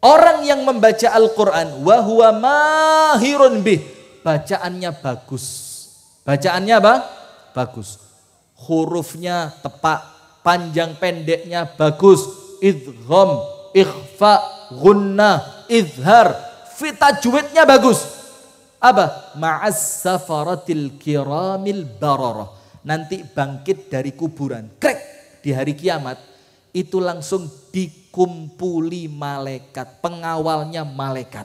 Orang yang membaca Al-Qur'an wa huwa mahirun bih, bacaannya bagus. Bacaannya apa? Bagus. Hurufnya tepat, panjang pendeknya bagus. Idgham, ikhfa, gunnah, izhar, fitajwidnya bagus. Apa? Ma'as safaratil kiramil bararah. Nanti bangkit dari kuburan, krek, di hari kiamat itu langsung dikumpuli malaikat, pengawalnya malaikat.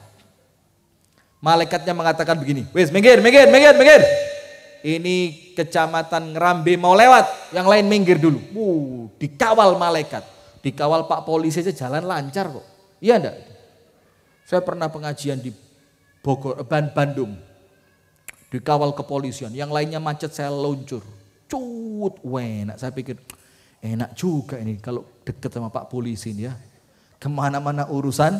Malaikatnya mengatakan begini, wes minggir, minggir, minggir, minggir. Ini kecamatan Ngrambe mau lewat, yang lain minggir dulu. Uh, dikawal malaikat, dikawal Pak Polisi aja jalan lancar kok. Iya enggak? Saya pernah pengajian di Bogor, Bandung, dikawal kepolisian, yang lainnya macet saya luncur. Cut, enak. Saya pikir enak juga ini kalau deket sama Pak Polisi ini ya. Kemana-mana urusan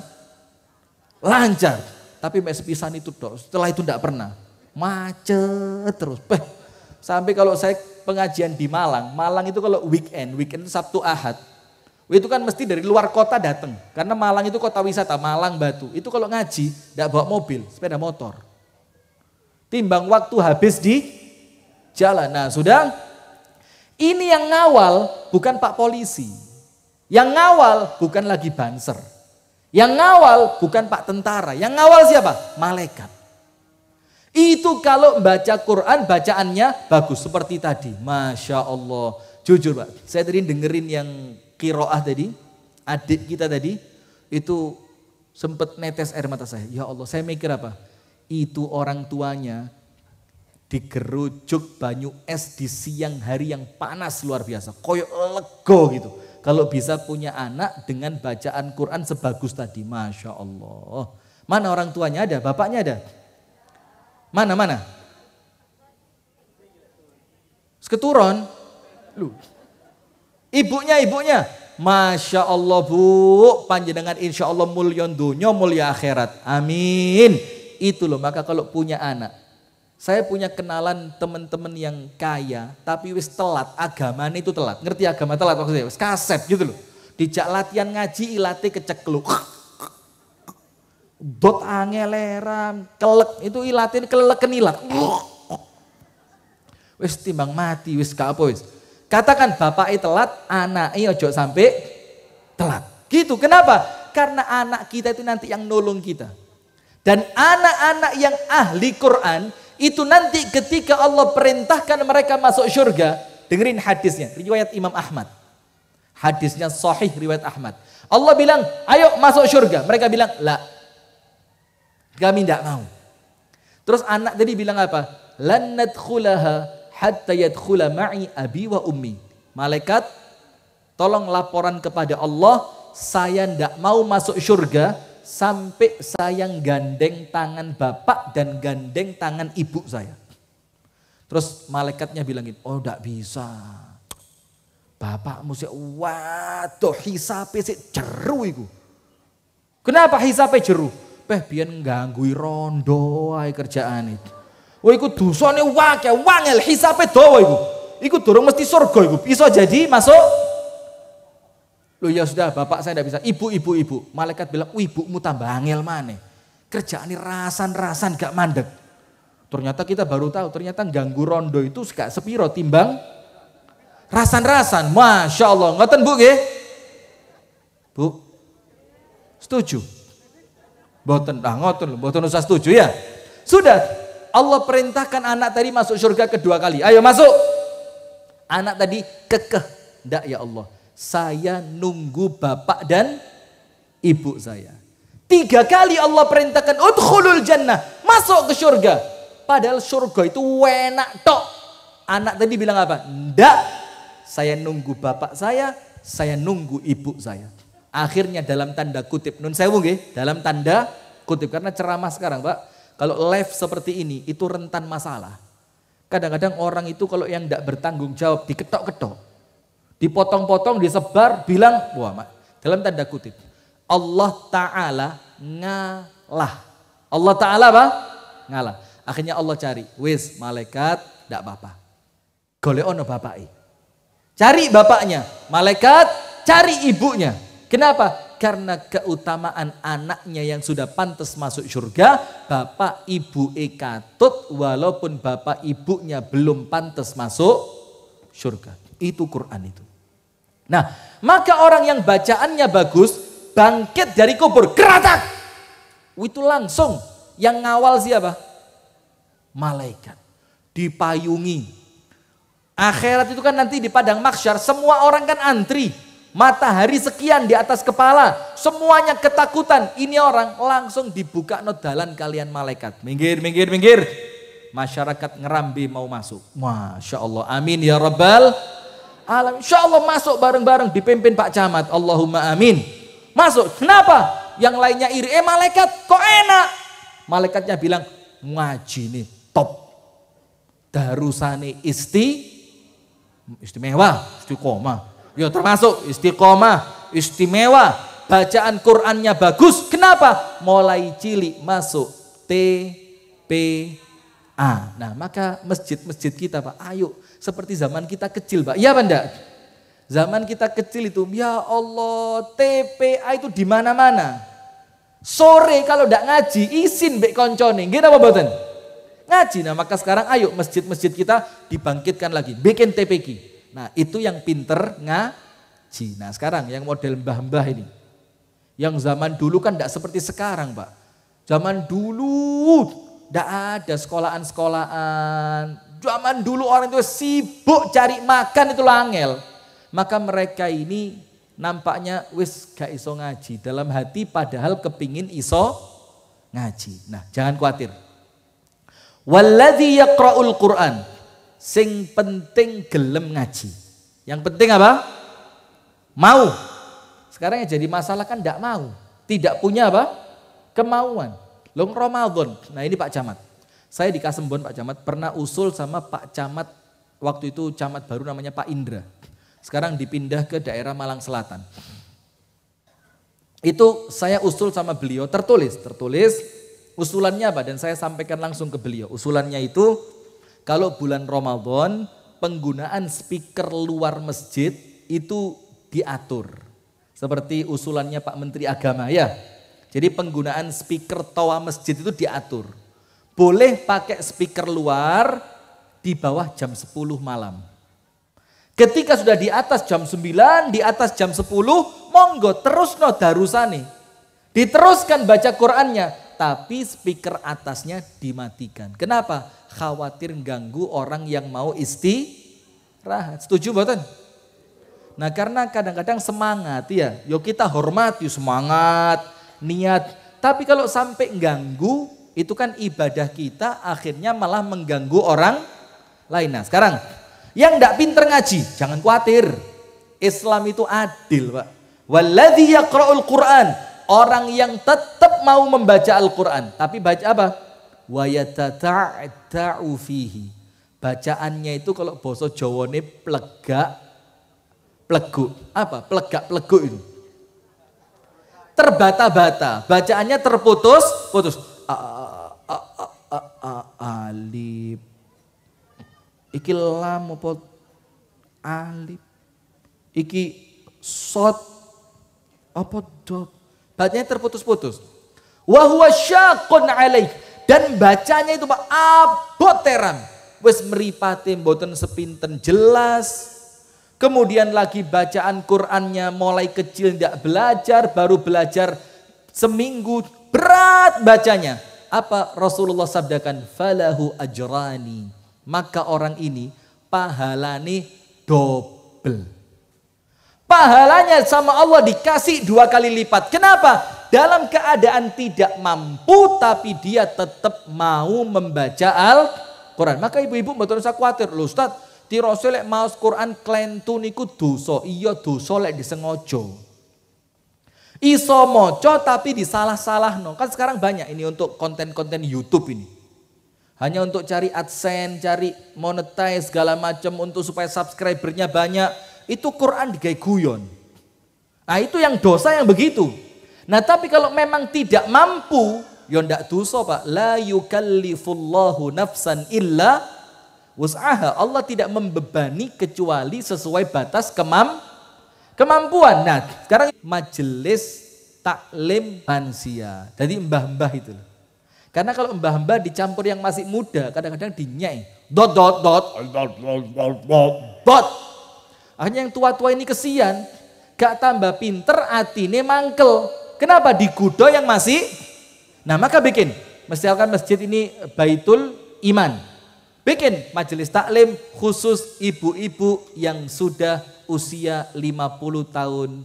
lancar. Tapi mes pisan itu dok. Setelah itu enggak pernah macet terus. Beh, sampai kalau saya pengajian di Malang, Malang itu kalau weekend, weekend Sabtu Ahad. Itu kan mesti dari luar kota datang. Karena Malang itu kota wisata, Malang Batu. Itu kalau ngaji, tidak bawa mobil, sepeda motor. Timbang waktu habis di jalan. Nah sudah, ini yang ngawal bukan Pak Polisi. Yang ngawal bukan lagi banser. Yang ngawal bukan Pak Tentara. Yang ngawal siapa? Malaikat. Itu kalau baca Quran, bacaannya bagus. Seperti tadi, Masya Allah. Jujur Pak, saya tadi dengerin yang Kiroah tadi, adik kita tadi, itu sempat netes air mata saya. Ya Allah, saya mikir apa? Itu orang tuanya digerujuk banyu es di siang hari yang panas luar biasa. Koyok lego gitu. Kalau bisa punya anak dengan bacaan Quran sebagus tadi. Masya Allah. Mana orang tuanya ada? Bapaknya ada? Mana, mana? Seketuron? Lu. Ibunya, ibunya, Masya Allah Bu, panjenengan insya Allah mulyon dunya, mulia akhirat, amin. Itu loh, maka kalau punya anak, saya punya kenalan teman-teman yang kaya, tapi wis telat, agamanya itu telat, ngerti agama telat maksudnya, wis kasep gitu loh. Dijak latihan ngaji, ilate kecekluk, dot angeleram, kelek, itu ilate kelek kenilak, wis timbang mati, wis kapo wis. Katakan bapaknya telat, anaknya ojo sampai telat. Gitu, kenapa? Karena anak kita itu nanti yang nolong kita. Dan anak-anak yang ahli Quran, itu nanti ketika Allah perintahkan mereka masuk surga, dengerin hadisnya, riwayat Imam Ahmad. Hadisnya sahih riwayat Ahmad. Allah bilang, ayo masuk surga. Mereka bilang, la, kami tidak mau. Terus anak tadi bilang apa? Lan nadkhulaha hatta yadkhula ma'i abi wa ummi. Malaikat, tolong laporan kepada Allah, saya ndak mau masuk surga sampai saya gandeng tangan bapak dan gandeng tangan ibu saya. Terus malaikatnya bilangin, oh ndak bisa. Bapakmu sik waduh hisape sik jeru iku. Kenapa hisape jeru? Peh biyen nggangguhi rondo ae kerjaane. Wah, iku dosane wakil, wangel, hisape dawa iku. Iku dorong mesti surga iku. Bisa jadi masuk. Loh ya sudah, bapak saya tidak bisa. Ibu, ibu, ibu. Malaikat bilang, ibumu tambah angel maneh. Kerjaan ini rasan-rasan gak mandek. Ternyata kita baru tahu, ternyata ganggu rondo itu gak sepiro timbang. Rasan-rasan, Masya Allah. Ngoten Bu nggih? Bu, setuju? Mboten, nah ngoten lho, mboten usah setuju ya. Sudah. Allah perintahkan anak tadi masuk surga kedua kali. Ayo masuk. Anak tadi kekeh. Ndak ya Allah. Saya nunggu bapak dan ibu saya. Tiga kali Allah perintahkan. Udkhulul jannah. Masuk ke surga. Padahal surga itu enak tok. Anak tadi bilang apa? Ndak. Saya nunggu bapak saya. Saya nunggu ibu saya. Akhirnya dalam tanda kutip. Nun sewu nggih. Dalam tanda kutip. Karena ceramah sekarang Pak. Kalau live seperti ini, itu rentan masalah. Kadang-kadang orang itu kalau yang tidak bertanggung jawab diketok-ketok, dipotong-potong, disebar, bilang, wah, dalam tanda kutip, Allah Ta'ala ngalah. Allah Ta'ala apa? Ngalah. Akhirnya Allah cari, wis malaikat ndak apa-apa. Golek ono bapake. Cari bapaknya, malaikat cari ibunya. Kenapa? Karena keutamaan anaknya yang sudah pantas masuk surga, bapak ibu ekatut walaupun bapak ibunya belum pantas masuk surga. Itu Quran itu. Nah, maka orang yang bacaannya bagus bangkit dari kubur, keratak. Itu langsung yang ngawal siapa? Malaikat. Dipayungi. Akhirat itu kan nanti di padang mahsyar semua orang kan antri. Matahari sekian di atas kepala, semuanya ketakutan. Ini orang langsung dibuka no dalan kalian malaikat. Minggir, minggir, minggir. Masyarakat Ngrambe mau masuk. Masya Allah. Amin ya rabbal alamin. Insya Allah masuk bareng-bareng dipimpin Pak Camat. Allahumma amin. Masuk. Kenapa? Yang lainnya iri. Eh malaikat kok enak? Malaikatnya bilang ngaji nih top. Darusane isti istimewa, istiqomah. Ya termasuk istiqomah, istimewa. Bacaan Qur'annya bagus. Kenapa? Mulai cilik masuk T P A. Nah, maka masjid-masjid kita, Pak, ayo seperti zaman kita kecil, Pak. Iya, Pak, enggak? Zaman kita kecil itu, ya Allah, T P A itu di mana-mana. Sore kalau ndak ngaji, izin mbek koncone. Nggih napa mboten? Ngaji. Nah, maka sekarang ayo masjid-masjid kita dibangkitkan lagi, bikin T P Q. Nah, itu yang pinter ngaji. Nah, sekarang yang model mbah-mbah ini. Yang zaman dulu kan enggak seperti sekarang, Pak. Zaman dulu enggak ada sekolahan-sekolahan. Zaman dulu orang itu sibuk cari makan itu langel. Maka mereka ini nampaknya wis gak iso ngaji. Dalam hati padahal kepingin iso ngaji. Nah, jangan khawatir. Walladzi yaqra'ul Qur'an, sing penting gelem ngaji. Yang penting apa? Mau. Sekarang yang jadi masalah kan tidak mau, tidak punya apa? Kemauan. Long Ramadan. Nah, ini Pak Camat. Saya di Kasembon Pak Camat pernah usul sama Pak Camat waktu itu camat baru namanya Pak Indra. Sekarang dipindah ke daerah Malang Selatan. Itu saya usul sama beliau tertulis, tertulis usulannya apa dan saya sampaikan langsung ke beliau. Usulannya itu kalau bulan Ramadan penggunaan speaker luar masjid itu diatur. Seperti usulannya Pak Menteri Agama ya. Jadi penggunaan speaker toa masjid itu diatur. Boleh pakai speaker luar di bawah jam sepuluh malam. Ketika sudah di atas jam sembilan, di atas jam sepuluh, monggo terus no darusane. Diteruskan baca Qur'annya, tapi speaker atasnya dimatikan. Kenapa? Khawatir ganggu orang yang mau istirahat. Setuju mboten? Nah, karena kadang-kadang semangat ya. Yo kita hormati semangat, niat. Tapi kalau sampai ganggu, itu kan ibadah kita akhirnya malah mengganggu orang lain. Nah, sekarang yang tidak pinter ngaji, jangan khawatir. Islam itu adil, Pak. Walladzi yaqra'ul Qur'an, orang yang tetap mau membaca Al-Qur'an, tapi baca apa? Wa yatata'u fihi. Bacaannya itu kalau basa Jawane plegak pleguk. Apa? Plegak pleguk itu. Terbata-bata, bacaannya terputus, putus. Alif iki lam apa alif, iki sod apa dot, bacanya terputus-putus. Wa huwa syaqun alaih, dan bacanya itu Pak abot teram, wis mripate mboten sepinten jelas. Kemudian lagi bacaan Qur'annya mulai kecil ndak belajar, baru belajar seminggu berat bacanya. Apa Rasulullah sabdakan? Falahu ajrani, maka orang ini pahalane dobel. Pahalanya sama Allah dikasih dua kali lipat. Kenapa? Dalam keadaan tidak mampu tapi dia tetap mau membaca Al-Quran. Maka ibu-ibu betul saya khawatir. Loh Ustaz, tirose lek maos Quran klentu niku dosa. Iya dosa lek disengojo. Iso moco tapi disalah-salah. No. Kan sekarang banyak ini untuk konten-konten YouTube ini. Hanya untuk cari adsense, cari monetize segala macam untuk supaya subscribernya banyak. Itu Quran digay guyon. Nah itu yang dosa yang begitu. Nah tapi kalau memang tidak mampu, ya ndak dosa Pak. La yukallifullahu nafsan illa wus'aha. Allah tidak membebani kecuali sesuai batas kemam, kemampuan. Nah sekarang majelis taklim mansia. Jadi mbah-mbah itu loh. Karena kalau mbah-mbah dicampur yang masih muda, kadang-kadang dinyai. Dot, dot, dot, dot, dot, dot, dot. Akhirnya yang tua-tua ini kesian. Gak tambah pinter, atine mangkel. Kenapa? Digoda yang masih. Nah maka bikin, misalkan masjid ini Baitul Iman. Bikin majelis taklim khusus ibu-ibu yang sudah usia lima puluh tahun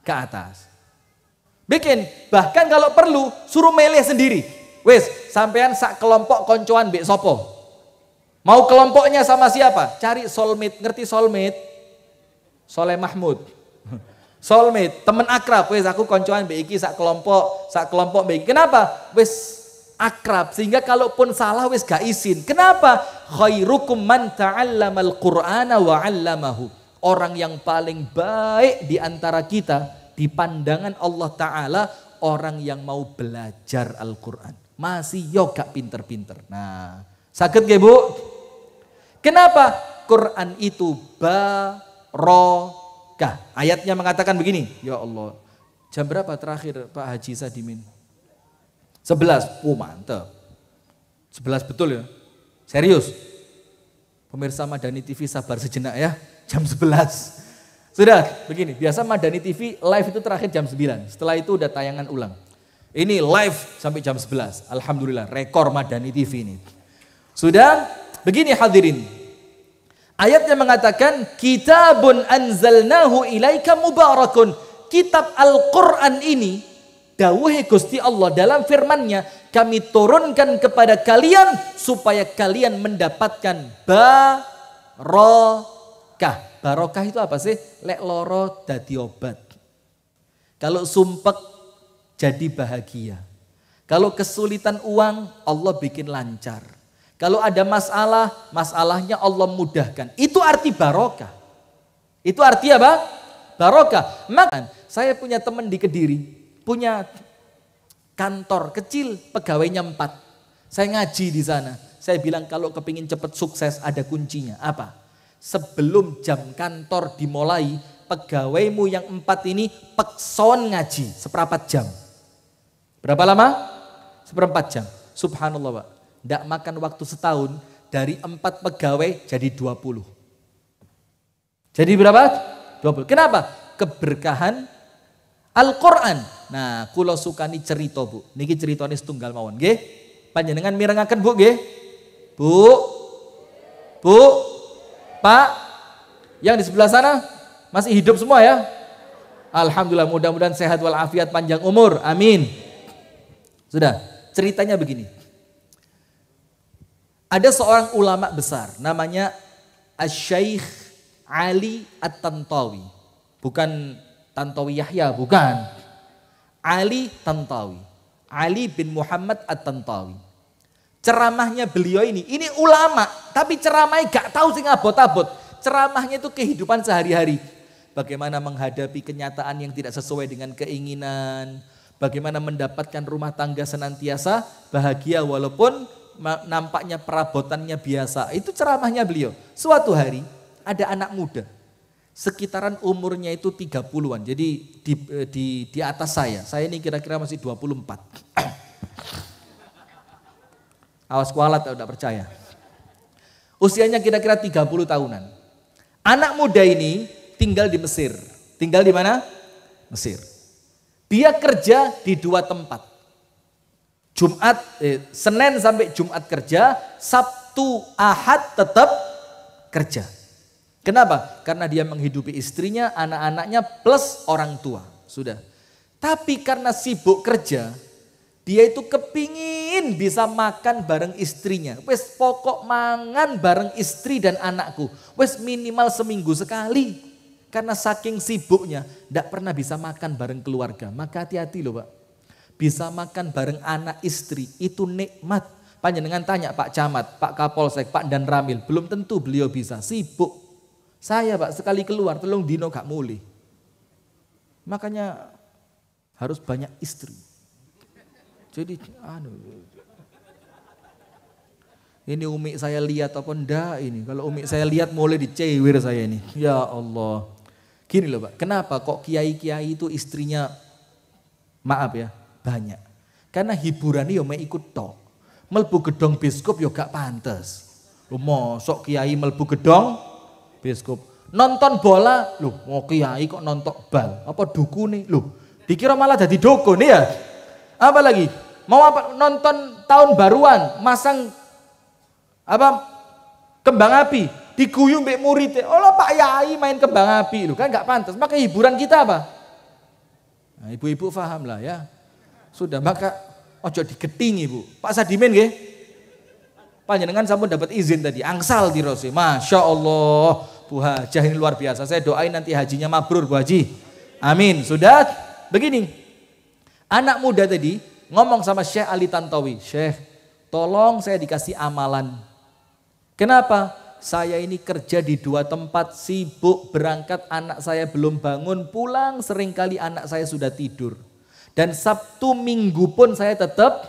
ke atas. Bikin, bahkan kalau perlu suruh milih sendiri. Wes, sampean sak kelompok koncoan mbek sopo. Mau kelompoknya sama siapa? Cari soulmate, ngerti soulmate? Soleh Mahmud. Soulmate, teman akrab. Wes aku koncoan mbek iki sak kelompok, sak kelompok mbek iki. Kenapa? Wes akrab sehingga kalaupun salah wes gak izin. Kenapa? Khairukum man ta'allamal Qur'ana wa 'allamahu. Orang yang paling baik di antara kita di pandangan Allah taala orang yang mau belajar Al-Qur'an. Masih yoga pinter-pinter. Nah, sakit gak Bu? Kenapa? Quran itu barokah. Ayatnya mengatakan begini, ya Allah, jam berapa terakhir Pak Haji Sadimin? sebelas, oh mantep. sebelas betul ya? Serius? Pemirsa Madani T V sabar sejenak ya, jam sebelas. Sudah, begini, biasa Madani T V live itu terakhir jam sembilan, setelah itu udah tayangan ulang. Ini live sampai jam sebelas. Alhamdulillah, rekor Madani T V ini. Sudah, begini hadirin. Ayatnya mengatakan, Kitabun anzalnahu ilaika mubarakun. Kitab Al-Quran ini, dawuhe Gusti Allah dalam firman-Nya, kami turunkan kepada kalian, supaya kalian mendapatkan barokah. Barokah itu apa sih? Lek loro dadi obat. Kalau sumpek, jadi bahagia. Kalau kesulitan uang, Allah bikin lancar. Kalau ada masalah, masalahnya Allah mudahkan. Itu arti barokah. Itu arti apa? Barokah. Maka saya punya teman di Kediri, punya kantor kecil, pegawainya empat. Saya ngaji di sana. Saya bilang kalau kepingin cepat sukses ada kuncinya. Apa? Sebelum jam kantor dimulai, pegawaimu yang empat ini pekson ngaji seperempat jam. Berapa lama? Seperempat jam. Subhanallah Pak. Tidak makan waktu setahun, dari empat pegawai jadi dua puluh. Jadi berapa? Dua puluh. Kenapa? Keberkahan Al-Quran. Nah, kula sukani cerita Bu. Niki ceritanya setunggal mawon. Nggih? Panjenengan mirengaken Bu nggih? Bu? Bu? Pak? Yang di sebelah sana? Masih hidup semua ya? Alhamdulillah, mudah-mudahan sehat walafiat panjang umur. Amin. Sudah, ceritanya begini. Ada seorang ulama besar namanya Syekh Ali At-Tantawi. Bukan Tantawi Yahya, bukan. Ali Tantawi. Ali bin Muhammad At-Tantawi. Ceramahnya beliau ini, ini ulama, tapi ceramahnya gak tahu sing abot-abot. Ceramahnya itu kehidupan sehari-hari. Bagaimana menghadapi kenyataan yang tidak sesuai dengan keinginan. Bagaimana mendapatkan rumah tangga senantiasa bahagia walaupun nampaknya perabotannya biasa. Itu ceramahnya beliau. Suatu hari ada anak muda. Sekitaran umurnya itu tiga puluhan. Jadi di, di, di atas saya. Saya ini kira-kira masih dua puluh empat. Awas kualat kalau tidak percaya. Usianya kira-kira tiga puluh tahunan. Anak muda ini tinggal di Mesir. Tinggal di mana? Mesir. Dia kerja di dua tempat. Jumat, eh, Senin sampai Jumat kerja, Sabtu, Ahad tetap kerja. Kenapa? Karena dia menghidupi istrinya, anak-anaknya plus orang tua. Sudah. Tapi karena sibuk kerja, dia itu kepingin bisa makan bareng istrinya. Wes pokok mangan bareng istri dan anakku. Wes minimal seminggu sekali. Karena saking sibuknya, tidak pernah bisa makan bareng keluarga. Maka hati-hati loh Pak. Bisa makan bareng anak istri, itu nikmat. Panjenengan tanya Pak Camat, Pak Kapolsek, Pak Danramil, belum tentu beliau bisa, sibuk. Saya Pak sekali keluar telung dino gak mulih. Makanya harus banyak istri. Jadi anu, ini umi saya lihat apa ndak ini? Kalau umi saya lihat mulai dicewir saya ini. Ya Allah. Gini loh Pak, kenapa kok kiai-kiai itu istrinya maaf ya, banyak. Karena hiburannya yo mek ikut tok. Melbu gedong biskup yo gak pantes. Lu mosok kiai melbu gedong biskup. Nonton bola, lu mau kiai kok nonton bal. Apa dukun nih? Lu dikira malah jadi dukun nih ya. Apa lagi? Mau apa nonton tahun baruan, masang apa kembang api, diguyung mbek murid. Allah Pak Yai main kembang api. Lu kan nggak pantas. Maka hiburan kita apa? Nah, ibu-ibu paham lah ya. Sudah maka ojo digetingi Bu. Pak Sadimin nggih. Panjenengan sampun dapat izin tadi, angsal dirose. Masya Allah, Bu Hajah ini luar biasa. Saya doain nanti hajinya mabrur Bu Haji. Amin. Sudah begini. Anak muda tadi ngomong sama Syekh Ali Tantowi, Syekh tolong saya dikasih amalan. Kenapa? Saya ini kerja di dua tempat, sibuk berangkat, anak saya belum bangun, pulang seringkali anak saya sudah tidur. Dan Sabtu Minggu pun saya tetap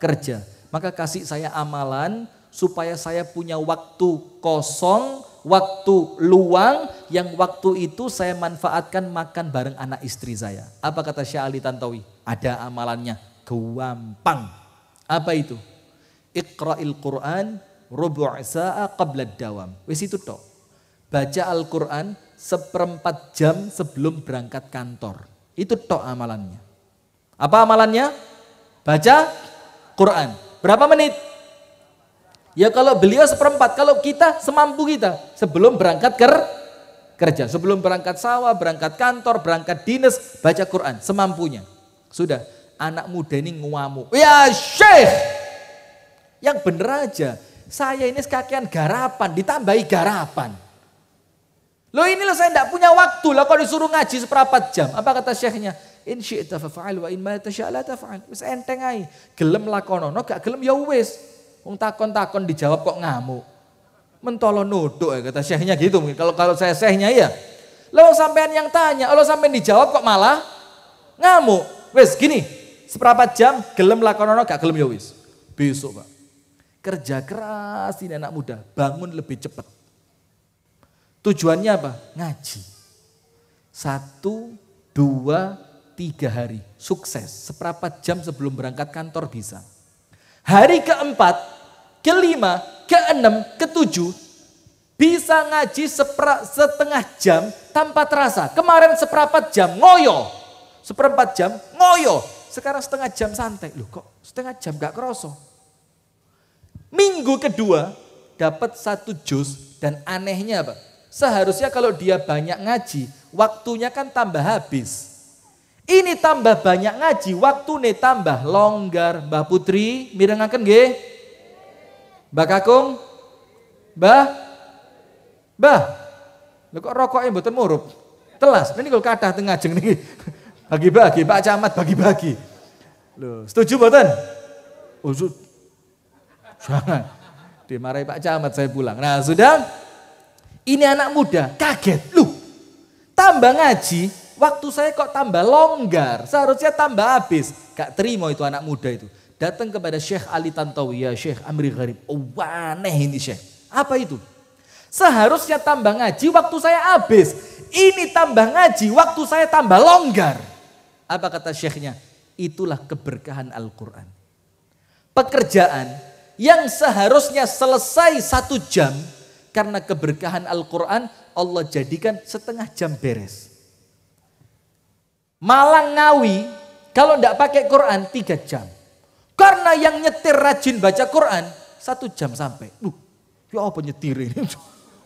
kerja. Maka kasih saya amalan supaya saya punya waktu kosong, waktu luang yang waktu itu saya manfaatkan makan bareng anak istri saya. Apa kata Syekh Ali Tantowi? Ada amalannya, gampang. Apa itu? Iqra'il Qur'an rubu' sa'a qabla dawam. Wis itu toh. Baca Al-Qur'an seperempat jam sebelum berangkat kantor. Itu toh amalannya. Apa amalannya? Baca Qur'an. Berapa menit? Ya kalau beliau seperempat, kalau kita semampu kita sebelum berangkat ker kerja, sebelum berangkat sawah, berangkat kantor, berangkat dinas, baca Quran semampunya. Sudah, anak muda ini nguamu. Ya Syekh, yang bener aja, saya ini sekakian garapan, ditambahi garapan. Loh ini loh saya tidak punya waktu lah kalau disuruh ngaji seperempat jam. Apa kata Syekhnya? In syi'ta fa'al wa in ma tasya'ala tafa'al. Wis enteng ae, gelem lakonono, gak gelem ya wis. Wong takon-takon dijawab kok ngamuk. Mentolo nuduh ya, kata syekhnya gitu. Kalau kalau saya syekhnya ya. Lalu sampean yang tanya, lalu sampean dijawab kok malah ngamuk. Wes gini, seperempat jam gelem lakonono gak gelem ya wis. Besok, Pak. Kerja keras ini anak muda, bangun lebih cepat. Tujuannya apa? Ngaji. Satu, dua, tiga hari. Sukses. Seperempat jam sebelum berangkat kantor bisa. Hari keempat, kelima, keenam, ketujuh bisa ngaji setengah jam tanpa terasa. Kemarin seperempat jam ngoyo, seperempat jam ngoyo. Sekarang setengah jam santai. Loh kok setengah jam gak kerasa? Minggu kedua dapat satu juz dan anehnya apa? Seharusnya kalau dia banyak ngaji, waktunya kan tambah habis. Ini tambah banyak ngaji, waktune tambah longgar. Mbah Putri, mirengaken nggih? Mbah Kakung? Mbah? Mbah? Lho kok rokoknya mboten murup? Telas, ini kalau kathah teng ngajeng niki. Bagi-bagi, Pak Camat bagi-bagi. Lho, setuju mboten? Usut. Jangan. Dimarahi Pak Camat saya pulang. Nah, sudah. Ini anak muda kaget. Loh, tambah ngaji waktu saya kok tambah longgar, seharusnya tambah habis. Gak terima itu anak muda itu. Datang kepada Syekh Ali Tantowi, ya Syekh Amri Gharib. Oh aneh ini Syekh. Apa itu? Seharusnya tambah ngaji, waktu saya habis. Ini tambah ngaji, waktu saya tambah longgar. Apa kata Syekhnya? Itulah keberkahan Al-Quran. Pekerjaan yang seharusnya selesai satu jam, karena keberkahan Al-Quran, Allah jadikan setengah jam beres. Malang Ngawi kalau tidak pakai Quran tiga jam, karena yang nyetir rajin baca Quran satu jam sampai. Duh, ya apa nyetir ini?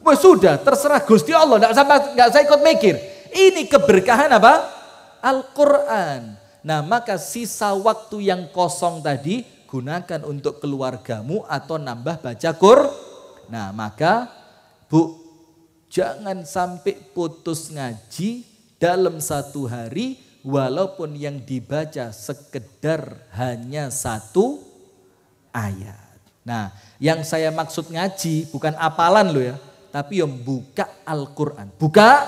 Wah sudah terserah Gusti Allah, tidak sampai nggak saya ikut mikir. Ini keberkahan apa? Al-Quran. Nah maka sisa waktu yang kosong tadi gunakan untuk keluargamu atau nambah baca Quran. Nah maka Bu jangan sampai putus ngaji. Dalam satu hari, walaupun yang dibaca sekedar hanya satu ayat. Nah, yang saya maksud ngaji bukan apalan loh ya, tapi yang buka Al-Quran. Buka,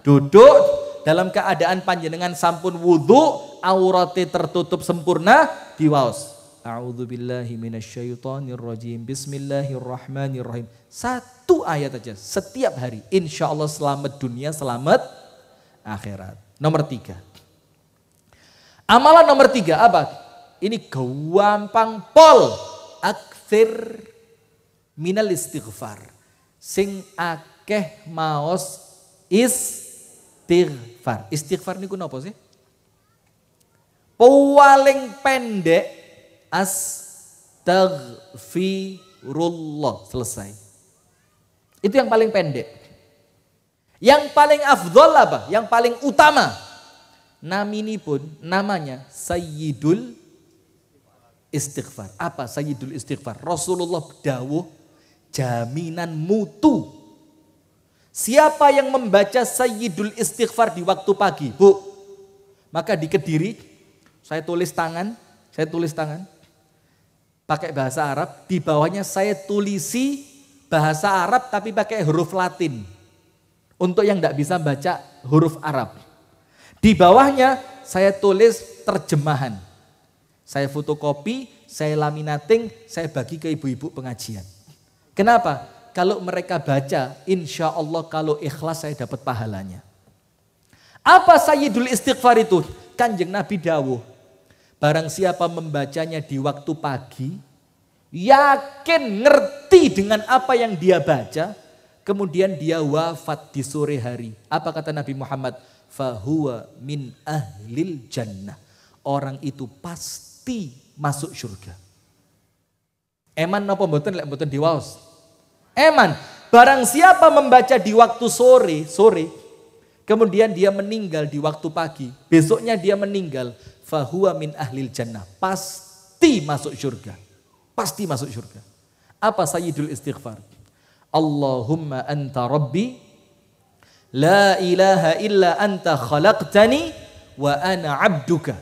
duduk, dalam keadaan panjenengan sampun wudhu, aurate tertutup sempurna, diwaos. A'udzubillahi minasyaitonirrajim, bismillahirrahmanirrahim. Satu ayat aja, setiap hari. Insya Allah selamat dunia, selamat akhirat. Nomor tiga. Amalan nomor tiga apa? Ini gampang pol. Aktsir minal istighfar, sing akeh maos istighfar. Istighfar niku napa sih? Paling pendek astaghfirullah, selesai. Itu yang paling pendek. Yang paling afdol apa? Yang paling utama. Namini pun namanya Sayyidul Istighfar. Apa Sayyidul Istighfar? Rasulullah dawuh jaminan mutu. Siapa yang membaca Sayyidul Istighfar di waktu pagi, Bu? Maka di Kediri, saya tulis tangan, saya tulis tangan, pakai bahasa Arab, di bawahnya saya tulisi bahasa Arab tapi pakai huruf Latin. Untuk yang tidak bisa baca huruf Arab. Di bawahnya saya tulis terjemahan. Saya fotokopi, saya laminating, saya bagi ke ibu-ibu pengajian. Kenapa? Kalau mereka baca, insya Allah kalau ikhlas saya dapat pahalanya. Apa Sayyidul Istighfar itu? Kanjeng Nabi dawuh, barang siapa membacanya di waktu pagi, yakin ngerti dengan apa yang dia baca, kemudian dia wafat di sore hari. Apa kata Nabi Muhammad? Fahuwa min ahlil jannah. Orang itu pasti masuk surga. Eman napa mboten lek mboten diwaos? Eman, barang siapa membaca di waktu sore, sore, kemudian dia meninggal di waktu pagi, besoknya dia meninggal, fahuwa min ahlil jannah, pasti masuk surga. Pasti masuk surga. Apa Sayyidul Istighfar? Allahumma anta rabbi la ilaha illa anta khalaqtani wa ana 'abduka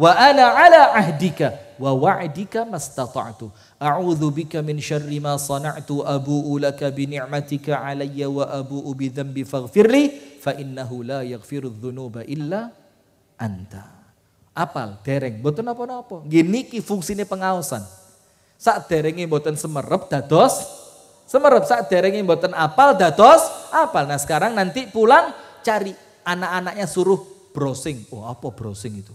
wa ana ala ahdika wa wa'dika mastata'tu a'udzu bika min syarri ma sana'tu abu'u laka bi ni'matika alayya wa abu'u bi dzambi faghfirli fa innahu la yaghfirudz-dzunuba illa anta. Apal dereng mboten napa-napa. Nggih niki fungsine pengaosan. Sak derenge mboten semerep dados semerep, sak derenge mboten apal dados apal. Nah, sekarang nanti pulang cari anak-anaknya suruh browsing. Oh, apa browsing itu?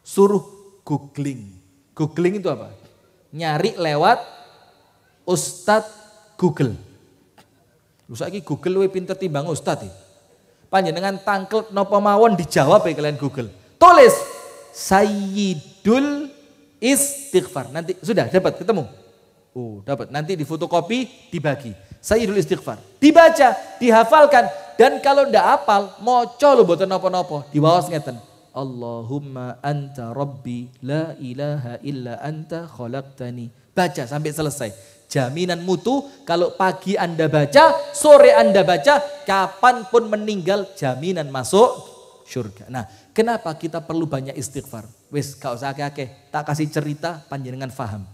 Suruh googling. Googling itu apa? Nyari lewat Ustadz Google. Lu saiki Google lebih pinter timbang Ustadz ya. Panjenengan tangkel nopo mawon dijawab ya kalian Google. Tulis Sayyidul Istighfar. Nanti sudah dapat ketemu. Oh, dapat. Nanti difotokopi, dibagi. Sayyidul Istighfar. Dibaca, dihafalkan, dan kalau ndak hafal, moco lu boten nopo-nopo. Diwaos ngeten. Allahumma anta rabbi la ilaha illa anta khalaqtani. Baca sampai selesai. Jaminan mutu, kalau pagi Anda baca, sore Anda baca, kapanpun meninggal jaminan masuk surga. Nah, kenapa kita perlu banyak istighfar? Wis gak usah akeh-akeh, tak kasih cerita panjenengan faham.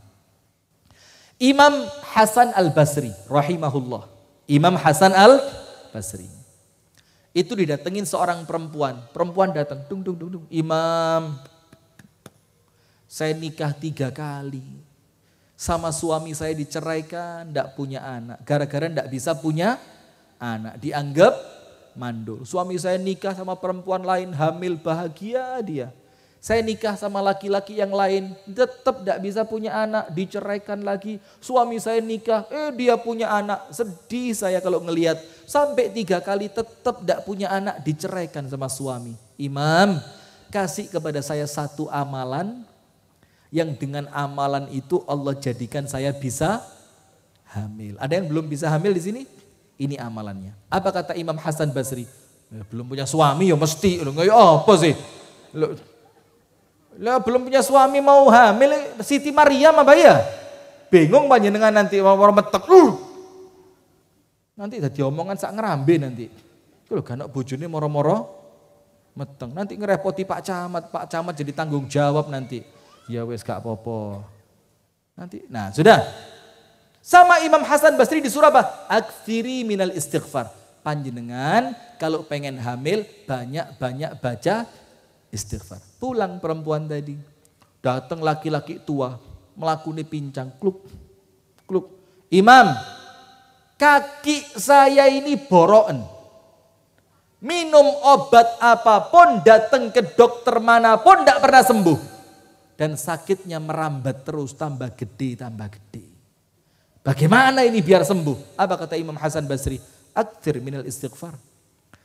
Imam Hasan al-Basri rahimahullah. Imam Hasan al-Basri. Itu didatengin seorang perempuan. Perempuan datang, dung dung dung dung. Imam, saya nikah tiga kali. Sama suami saya diceraikan, ndak punya anak. Gara-gara ndak bisa punya anak. Dianggap mandul. Suami saya nikah sama perempuan lain, hamil, bahagia dia. Saya nikah sama laki-laki yang lain, tetap ndak bisa punya anak. Diceraikan lagi. Suami saya nikah, eh dia punya anak. Sedih saya kalau ngelihat. Sampai tiga kali tetap tidak punya anak, diceraikan sama suami. Imam, kasih kepada saya satu amalan yang dengan amalan itu Allah jadikan saya bisa hamil. Ada yang belum bisa hamil di sini? Ini amalannya. Apa kata Imam Hasan Basri? Belum punya suami ya mesti. Apa sih? Lah belum punya suami mau hamil, Siti Maria apa ya? Bingung panjenengan nanti mau metek. Nanti tadi omongan sak Ngrambe nanti. Kalau gak bojone moro-moro meteng. Nanti ngerepoti Pak Camat, Pak Camat jadi tanggung jawab nanti. Ya wes gak apa-apa. Nanti, nah sudah. Sama Imam Hasan Basri di Surabaya, aktsiri minal istighfar. Panjenengan kalau pengen hamil banyak-banyak baca istighfar. Pulang perempuan tadi, datang laki-laki tua, melakuni pincang, klub, klub. Imam, kaki saya ini boroen. Minum obat apapun, datang ke dokter manapun, tidak pernah sembuh. Dan sakitnya merambat terus, tambah gede, tambah gede. Bagaimana ini biar sembuh? Apa kata Imam Hasan Basri? Aktsir minal istighfar.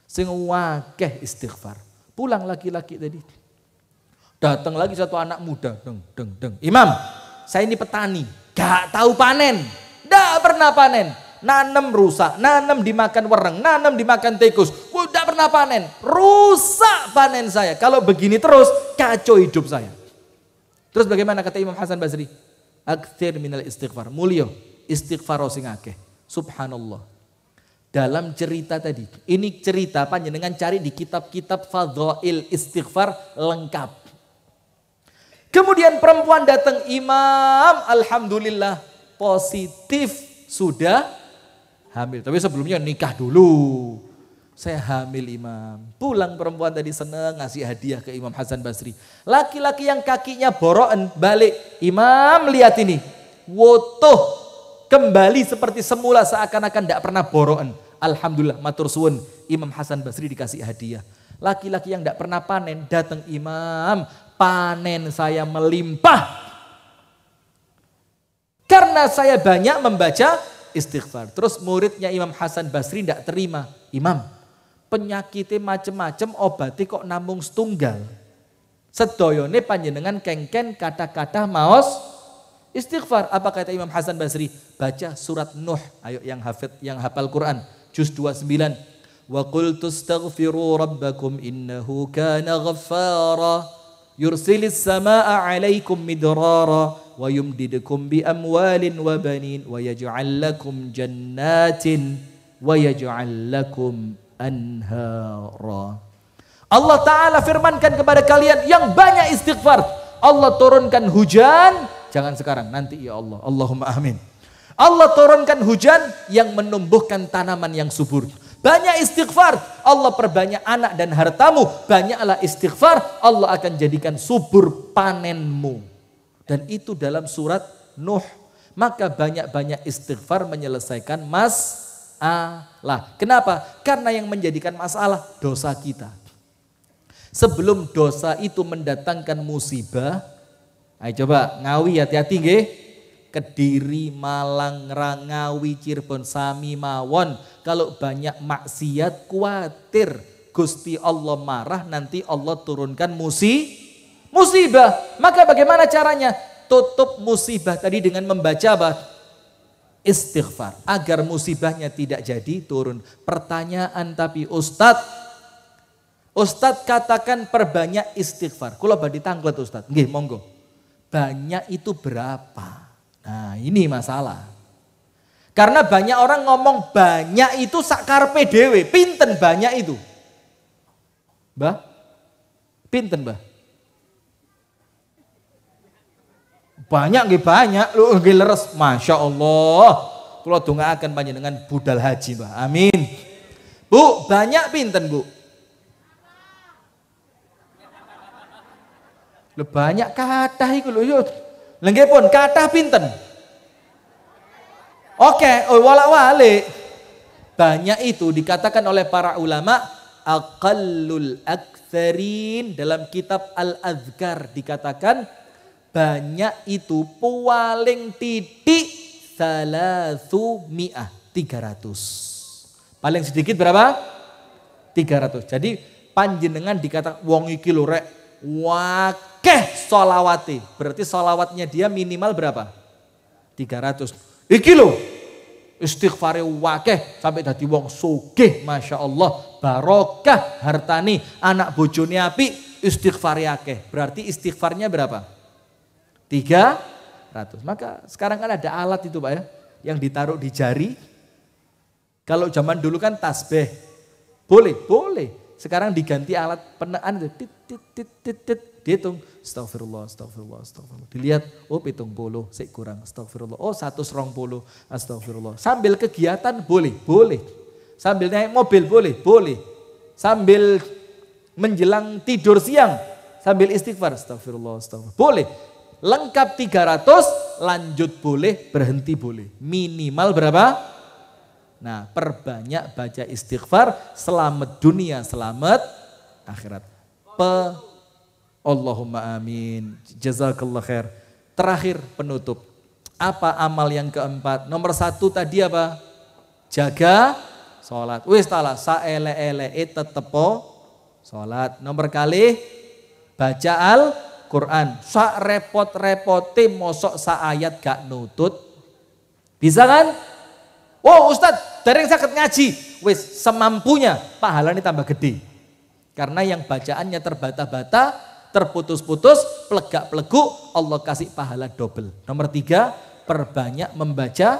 Sing wakeh istighfar. Pulang laki-laki tadi. Datang lagi satu anak muda. Deng, deng, deng. Imam, saya ini petani. Gak tahu panen. Gak pernah panen. Nanem rusak, nanem dimakan wereng, nanem dimakan tikus. Tidak pernah panen, rusak panen saya. Kalau begini terus, kacau hidup saya. Terus bagaimana kata Imam Hasan Basri? Aktsir minal istighfar. Mulio, istighfar sing akeh. Subhanallah. Dalam cerita tadi, ini cerita panjenengan cari di kitab-kitab fadhail istighfar lengkap. Kemudian perempuan datang, Imam, alhamdulillah positif sudah hamil. Tapi sebelumnya nikah dulu. Saya hamil Imam. Pulang perempuan tadi seneng, ngasih hadiah ke Imam Hasan Basri. Laki-laki yang kakinya boroen balik. Imam, lihat ini. Wotoh kembali seperti semula, seakan-akan tidak pernah boroen. Alhamdulillah, matur suwun. Imam Hasan Basri dikasih hadiah. Laki-laki yang tidak pernah panen datang, Imam, panen saya melimpah. Karena saya banyak membaca istighfar. Terus muridnya Imam Hasan Basri tidak terima. Imam, penyakitnya macem-macem, obati kok namung setunggal. Sedoyone panjenengan kengken kata-kata maos istighfar. Apa kata Imam Hasan Basri? Baca surat Nuh. Ayo yang hafid, yang hafal Quran, juz dua puluh sembilan. Wa qul tustaghfiru rabbakum innahu kana ghaffara yursilis samaa 'alaikum midrara wa yumdidukum bi amwalin wa banin wa yaj'al lakum jannatin wa yaj'al lakum anhara. Allah Ta'ala firmankan kepada kalian yang banyak istighfar, Allah turunkan hujan, jangan sekarang, nanti ya Allah, Allahumma amin. Allah turunkan hujan yang menumbuhkan tanaman yang subur. Banyak istighfar, Allah perbanyak anak dan hartamu. Banyaklah istighfar, Allah akan jadikan subur panenmu. Dan itu dalam surat Nuh. Maka banyak-banyak istighfar menyelesaikan mas Allah. Kenapa? Karena yang menjadikan masalah dosa kita. Sebelum dosa itu mendatangkan musibah, ayo coba Ngawi hati-hati nggih. Kediri, Malang, Ngawi, Cirebon, sami mawon. Kalau banyak maksiat kuatir Gusti Allah marah, nanti Allah turunkan musi, musibah. Maka bagaimana caranya? Tutup musibah tadi dengan membaca bah. Istighfar, agar musibahnya tidak jadi turun. Pertanyaan tapi Ustadz, Ustadz katakan perbanyak istighfar. Kulo badhe tanglet Ustadz, nggih monggo. Banyak itu berapa? Nah ini masalah. Karena banyak orang ngomong banyak itu sakarpe dhewe, pinten banyak itu? Mbah, pinten Mbah? Banyak nggih banyak, lu nggih leres, masya Allah. Kula dongaaken panjenengan budal haji, Mbak. Amin. Bu, banyak pinten Bu? Lu banyak kathah iku lho yo. Lha nggih pun kathah pinten? Oke, oh walak-walik. Banyak itu dikatakan oleh para ulama aqallul aktsarin. Dalam kitab Al-Azkar dikatakan banyak itu paling titik salasumi'ah, tiga ratus. Paling sedikit berapa? tiga ratus. Jadi panjenengan dikatakan wong iki lho rek wakeh solawati. Berarti solawatnya dia minimal berapa? tiga ratus. Iki lho istighfare wakeh sampai dadi wong sugih, masya Allah, barokah hartani, anak bojone apik, istighfare akeh. Berarti istighfarnya berapa? tiga ratus. Maka sekarang kan ada alat itu Pak ya, yang ditaruh di jari. Kalau zaman dulu kan tasbih. Boleh, boleh. Sekarang diganti alat penaan, tit tit tit tit, tit dihitung, astagfirullah, astagfirullah, astagfirullah. Dilihat, oh pitung puluh, sik kurang, astagfirullah. Oh satu serong puluh, astagfirullah. Sambil kegiatan boleh, boleh. Sambil naik mobil boleh, boleh. Sambil menjelang tidur siang, sambil istighfar, astagfirullah, astagfirullah. Boleh, lengkap tiga ratus, lanjut boleh, berhenti boleh. Minimal berapa? Nah, perbanyak baca istighfar, selamat dunia, selamat akhirat. Pe Allahumma amin. Jazakallah khair. Terakhir penutup. Apa amal yang keempat? Nomor satu tadi apa? Jaga sholat. Wis taala saele-ele tetepo sholat. Nomor kali baca Al-Quran. Sak repot-repoti mosok sak ayat gak nutut. Bisa kan? Oh Ustadz, dereng saged ngaji. Wis semampunya pahalanya tambah gede. Karena yang bacaannya terbata-bata, terputus-putus, plegak-pleguk, Allah kasih pahala double. Nomor tiga, perbanyak membaca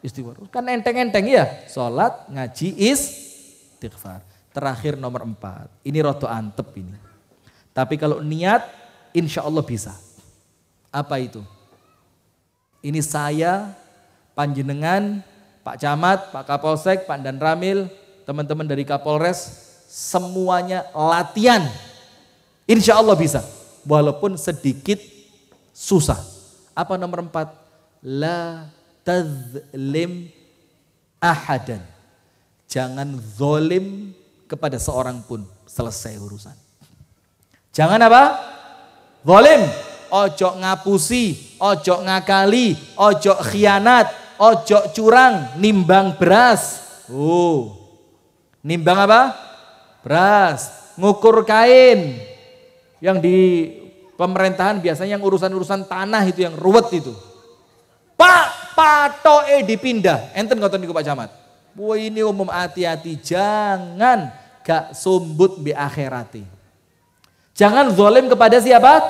istighfar. Kan enteng-enteng ya, sholat, ngaji, istighfar. Terakhir nomor empat, ini roto antep ini. Tapi kalau niat, insya Allah bisa. Apa itu? Ini saya, panjenengan, Pak Camat, Pak Kapolsek, Pak Danramil, teman-teman dari Kapolres, semuanya latihan. Insya Allah bisa, walaupun sedikit susah. Apa nomor empat? La tazlim ahadan. Jangan zolim kepada seorang pun, selesai urusan. Jangan apa? Zolim, ojo ngapusi, ojo ngakali, ojo khianat, ojo curang, nimbang beras. Oh, nimbang apa? Beras, ngukur kain. Yang di pemerintahan biasanya yang urusan-urusan tanah itu yang ruwet itu. Pak, patoke dipindah. Enten ngoten niku Pak Camat. Wah ini umum, hati-hati, jangan gak sumbut bi akhirati. Jangan zalim kepada siapa?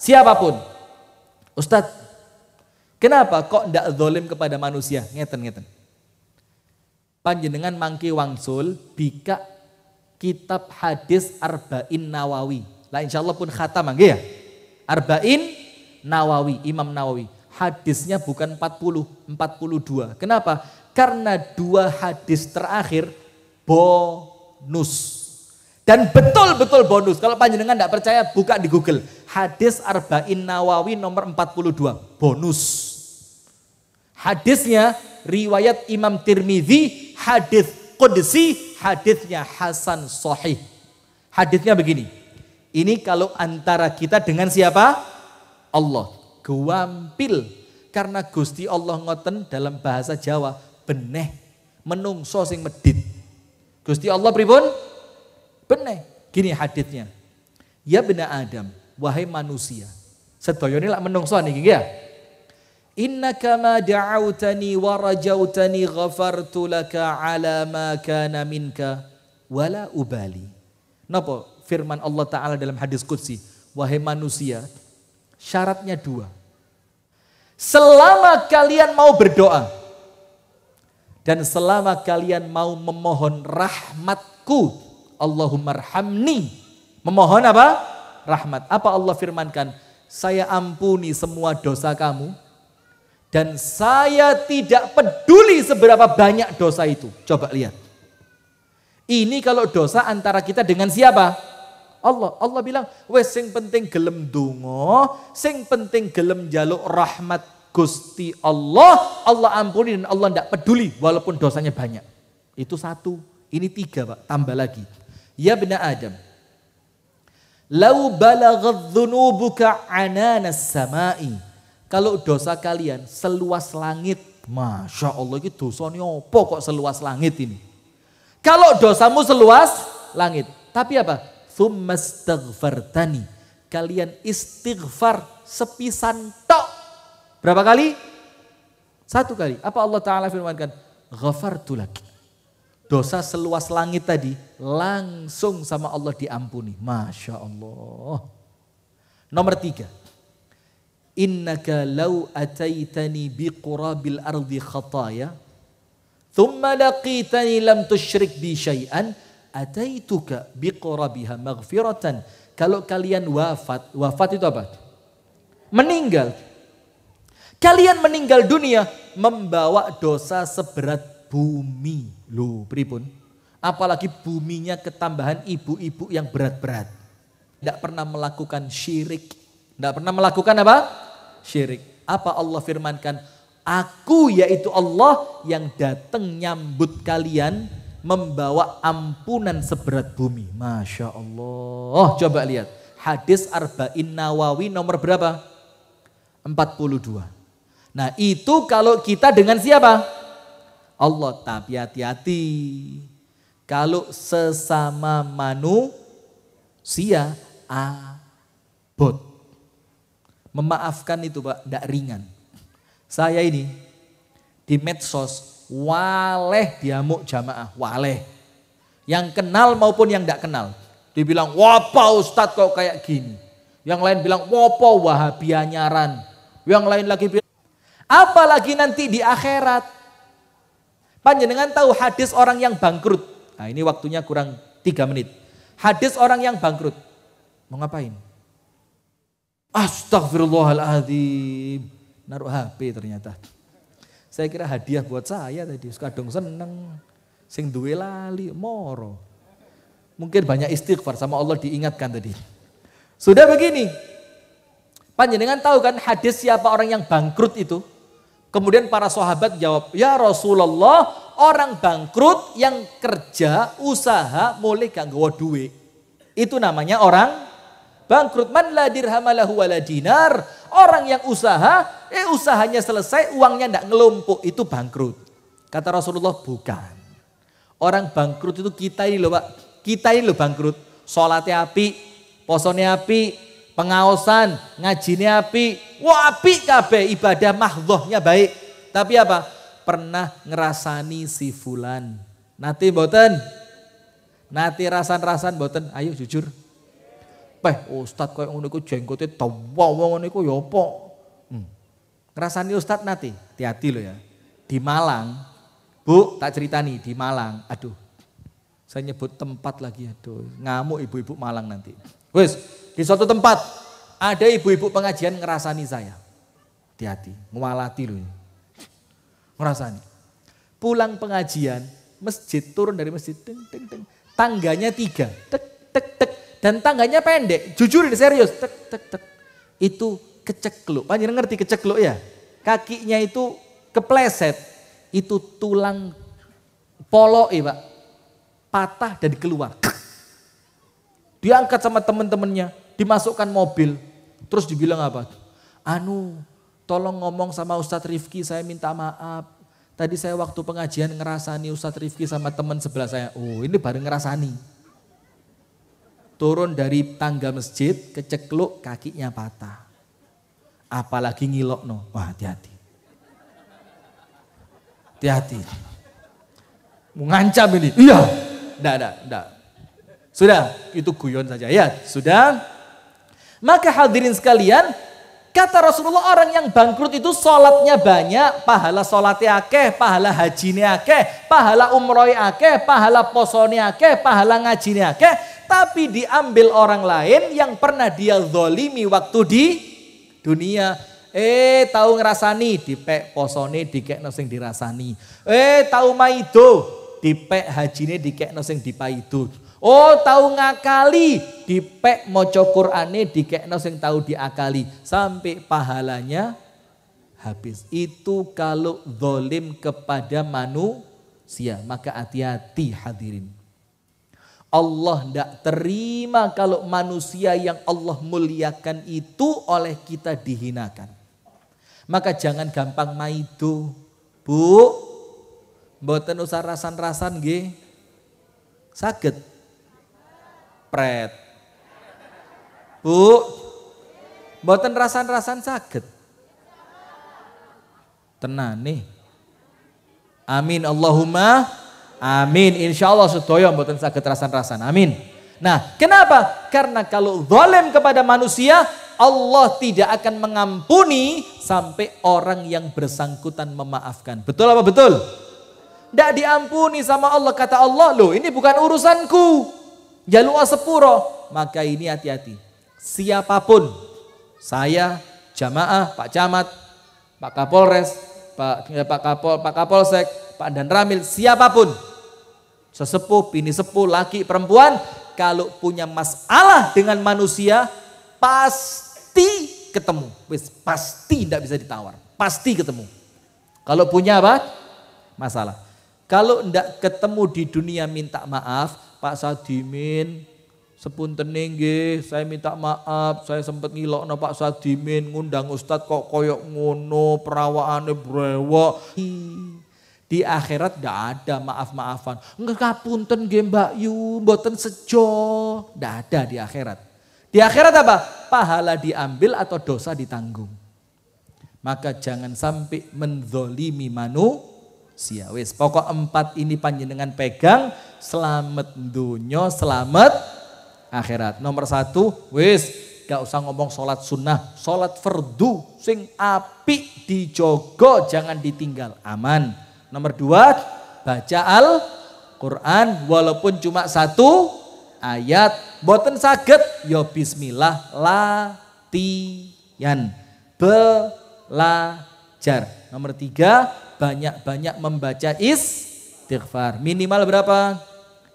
Siapapun. Ustadz, kenapa kok ndak zalim kepada manusia? Ngeten-ngeten. Panjenengan mangke wangsul bika kitab hadis Arba'in Nawawi. Lah insya Allah pun khatam angge ya. Arba'in Nawawi, Imam Nawawi. Hadisnya bukan empat puluh, empat puluh dua. Kenapa? Karena dua hadis terakhir bonus. Dan betul-betul bonus. Kalau panjenengan tidak percaya, buka di Google. Hadis Arba'in Nawawi nomor empat puluh dua, bonus. Hadisnya riwayat Imam Tirmidzi, hadis qudsi, hadisnya hasan sahih. Hadisnya begini. Ini kalau antara kita dengan siapa? Allah. Guampil. Karena Gusti Allah ngoten dalam bahasa Jawa. Beneh. Menungso sing medit. Gusti Allah pripun? Beneh. Gini haditsnya. Ya bena Adam. Wahai manusia. Sedoyo ini lah menungso nih. Ya. Innaka ma da'autani wa rajautani ghafartu laka ala ma kana minka wala ubali. Napa? Firman Allah Ta'ala dalam hadis Qudsi, wahai manusia, syaratnya dua. Selama kalian mau berdoa, dan selama kalian mau memohon rahmatku, Allahummarhamni, memohon apa? Rahmat. Apa Allah firmankan? Saya ampuni semua dosa kamu, dan saya tidak peduli seberapa banyak dosa itu. Coba lihat. Ini kalau dosa antara kita dengan siapa? Allah, Allah bilang, wes sing penting gelem dungo, sing penting gelem jaluk rahmat Gusti Allah, Allah ampuni dan Allah tidak peduli walaupun dosanya banyak. Itu satu, ini tiga Pak, tambah lagi. Ya bena Adam, lau balagad dhunubuka ananas samai. Kalau dosa kalian seluas langit, masya Allah ini dosanya apa kok seluas langit ini? Kalau dosamu seluas langit, tapi apa? Tsumma astaghfartani, kalian istighfar sepisan tok. Berapa kali? Satu kali. Apa Allah Ta'ala firmankan? Ghafartu laki. Dosa seluas langit tadi langsung sama Allah diampuni. Masya Allah. Nomor tiga. Innaka law ataitani biqurabil ardi khataya thumma laqitani lam tusyrik bi syai'an ataituka biqrabiha maghfiratan kalau kalian wafat, wafat itu apa? Meninggal. Kalian meninggal dunia membawa dosa seberat bumi. Loh, pripun? Apalagi buminya ketambahan ibu-ibu yang berat-berat. Tidak pernah melakukan syirik. Tidak pernah melakukan apa? Syirik. Apa Allah firmankan? Aku yaitu Allah yang datang nyambut kalian membawa ampunan seberat bumi. Masya Allah. Oh, coba lihat. Hadis Arba'in Nawawi nomor berapa? empat puluh dua. Nah itu kalau kita dengan siapa? Allah. Tapi hati-hati. Kalau sesama manusia, abot. Memaafkan itu Pak, tidak ringan. Saya ini di medsos waleh diamuk jamaah, waleh yang kenal maupun yang tidak kenal dibilang wapa ustadz kok kayak gini, yang lain bilang wapa wahabia nyaran, yang lain lagi bilang apalagi nanti di akhirat. Panjenengan tahu hadis orang yang bangkrut? Nah ini waktunya kurang tiga menit. Hadis orang yang bangkrut mau ngapain? Astagfirullahaladzim, naruh H P ternyata. Saya kira hadiah buat saya tadi. Kadung seneng, sing duwe lali, moro. Mungkin banyak istighfar sama Allah diingatkan tadi. Sudah begini. Panjenengan tahu kan hadis siapa orang yang bangkrut itu? Kemudian para sahabat jawab, "Ya Rasulullah, orang bangkrut yang kerja usaha mulai gak nggawa duit. Itu namanya orang bangkrut. Man la dirham lahu wala dinar. Orang yang usaha, eh usahanya selesai, uangnya tidak ngelumpuk, itu bangkrut." Kata Rasulullah, bukan. Orang bangkrut itu kita ini loh Pak. Kita ini loh bangkrut. Sholatnya api, posonnya api, pengaosan, ngajinya api. Wah api kabeh, ibadah mahdohnya baik. Tapi apa? Pernah ngerasani si fulan. Nanti boten. Nanti rasan-rasan boten. Ayo jujur. Peh, ustad kaya ngono iku jenggote tawa ngono iku ya apa? Hmm. Ngrasani ustad nanti, hati-hati lo ya. Di Malang, Bu, tak ceritani di Malang. Aduh. Saya nyebut tempat lagi, aduh. Ngamuk ibu-ibu Malang nanti. Wis, di suatu tempat ada ibu-ibu pengajian ngrasani saya. Hati-hati, ngwalati lo. Ngrasani. Pulang pengajian, masjid turun dari masjid, deng deng deng. Tangganya tiga, tek tek tek. Dan tangganya pendek, jujur ini serius, tek tek tek. Itu kecekluk. Panjenengan ngerti kecekluk ya? Kakinya itu kepleset, itu tulang polo ya Pak, patah dan keluar. Diangkat sama temen-temennya, dimasukkan mobil, terus dibilang apa? Anu, tolong ngomong sama Ustadz Rifki, saya minta maaf. Tadi saya waktu pengajian ngerasani Ustadz Rifki sama temen sebelah saya. Oh, ini bareng ngerasani. Turun dari tangga masjid, kecekluk, kakinya patah. Apalagi ngilokno. Wah, hati-hati. Hati-hati. Mau ngancam ini. Iya. Enggak, enggak, enggak. Sudah, itu guyon saja. Ya, sudah. Maka hadirin sekalian, kata Rasulullah orang yang bangkrut itu sholatnya banyak, pahala sholatnya akeh, pahala hajinya akeh, pahala umrohnya akeh, pahala posonya akeh, pahala ngajinya akeh. Tapi diambil orang lain yang pernah dia zolimi waktu di dunia. Eh tahu ngerasani, dipek posone dikekno sing dirasani. Eh tahu maido, dipek hajine dikekno sing dipaido. Oh tahu ngakali, dipek maca Qur'ane dikekno sing tahu diakali. Sampai pahalanya habis. Itu kalau zolim kepada manusia. Maka hati-hati hadirin. Allah tidak terima kalau manusia yang Allah muliakan itu oleh kita dihinakan. Maka jangan gampang maido, Bu. Mboten usah rasan-rasan nggih. Saged. Pret. Bu. Mboten rasan-rasan saged. Tenane. Amin Allahumma. Amin, insya Allah sedaya mboten saged rasan-rasan, amin. Nah kenapa? Karena kalau zalim kepada manusia, Allah tidak akan mengampuni sampai orang yang bersangkutan memaafkan. Betul apa betul? Tidak diampuni sama Allah, kata Allah, loh ini bukan urusanku. jalua sepuro, maka ini hati-hati. Siapapun, saya, jamaah, Pak Camat, Pak Kapolres, Pak Pak Kapol, Pak Kapolsek, Pak Danramil, siapapun, sesepuh, bini sepuh, laki, perempuan, kalau punya masalah dengan manusia pasti ketemu. Wis pasti tidak bisa ditawar, pasti ketemu. Kalau punya apa? Masalah. Kalau ndak ketemu di dunia minta maaf, Pak Sadimin, sepunten nggih, saya minta maaf, saya sempat ngilokno Pak Sadimin, ngundang ustad kok koyok ngono, perawaane brewok. Di akhirat ndak ada maaf-maafan. Enggak kapunten nggih Mbak Yu, mboten sejo. Ndak ada di akhirat. Di akhirat apa? Pahala diambil atau dosa ditanggung. Maka jangan sampai menzolimi manusia. Siawis, pokok empat ini panjenengan pegang, selamat dunia, selamat akhirat. Nomor satu, wis, gak usah ngomong sholat sunnah, sholat fardu, sing apik dijogo, jangan ditinggal, aman. Nomor dua, baca Al-Quran, walaupun cuma satu ayat, boten saget, yo bismillah, latihan, belajar. Nomor tiga, banyak-banyak membaca istighfar. Minimal berapa?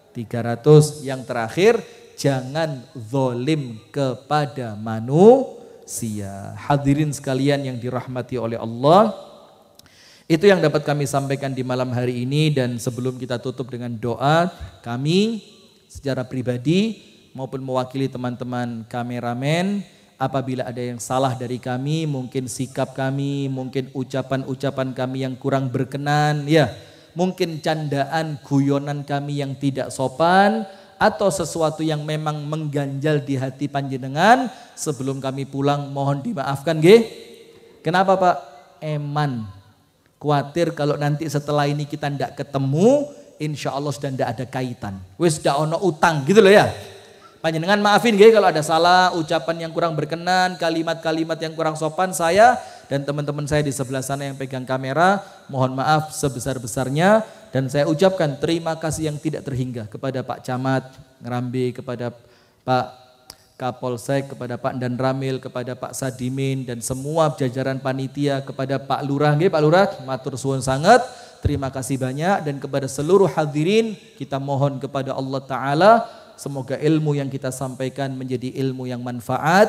tiga ratus. Yang terakhir, jangan zalim kepada manusia. Hadirin sekalian yang dirahmati oleh Allah, itu yang dapat kami sampaikan di malam hari ini. Dan sebelum kita tutup dengan doa, kami secara pribadi maupun mewakili teman-teman kameramen, apabila ada yang salah dari kami, mungkin sikap kami, mungkin ucapan-ucapan kami yang kurang berkenan, ya, mungkin candaan, guyonan kami yang tidak sopan, atau sesuatu yang memang mengganjal di hati panjenengan, sebelum kami pulang mohon dimaafkan, nggih. Kenapa Pak? Eman, khawatir kalau nanti setelah ini kita ndak ketemu, insya Allah sudah ndak ada kaitan. Wis ndak ono utang, gitu loh ya. Panjenengan maafin nggih kalau ada salah, ucapan yang kurang berkenan, kalimat-kalimat yang kurang sopan. Saya dan teman-teman saya di sebelah sana yang pegang kamera, mohon maaf sebesar-besarnya. Dan saya ucapkan terima kasih yang tidak terhingga kepada Pak Camat Ngrambe, kepada Pak Kapolsek, kepada Pak Danramil, kepada Pak Sadimin, dan semua jajaran panitia, kepada Pak Lurah. Nggih Pak Lurah, matur suwun sangat. Terima kasih banyak. Dan kepada seluruh hadirin, kita mohon kepada Allah Ta'ala, semoga ilmu yang kita sampaikan menjadi ilmu yang manfaat.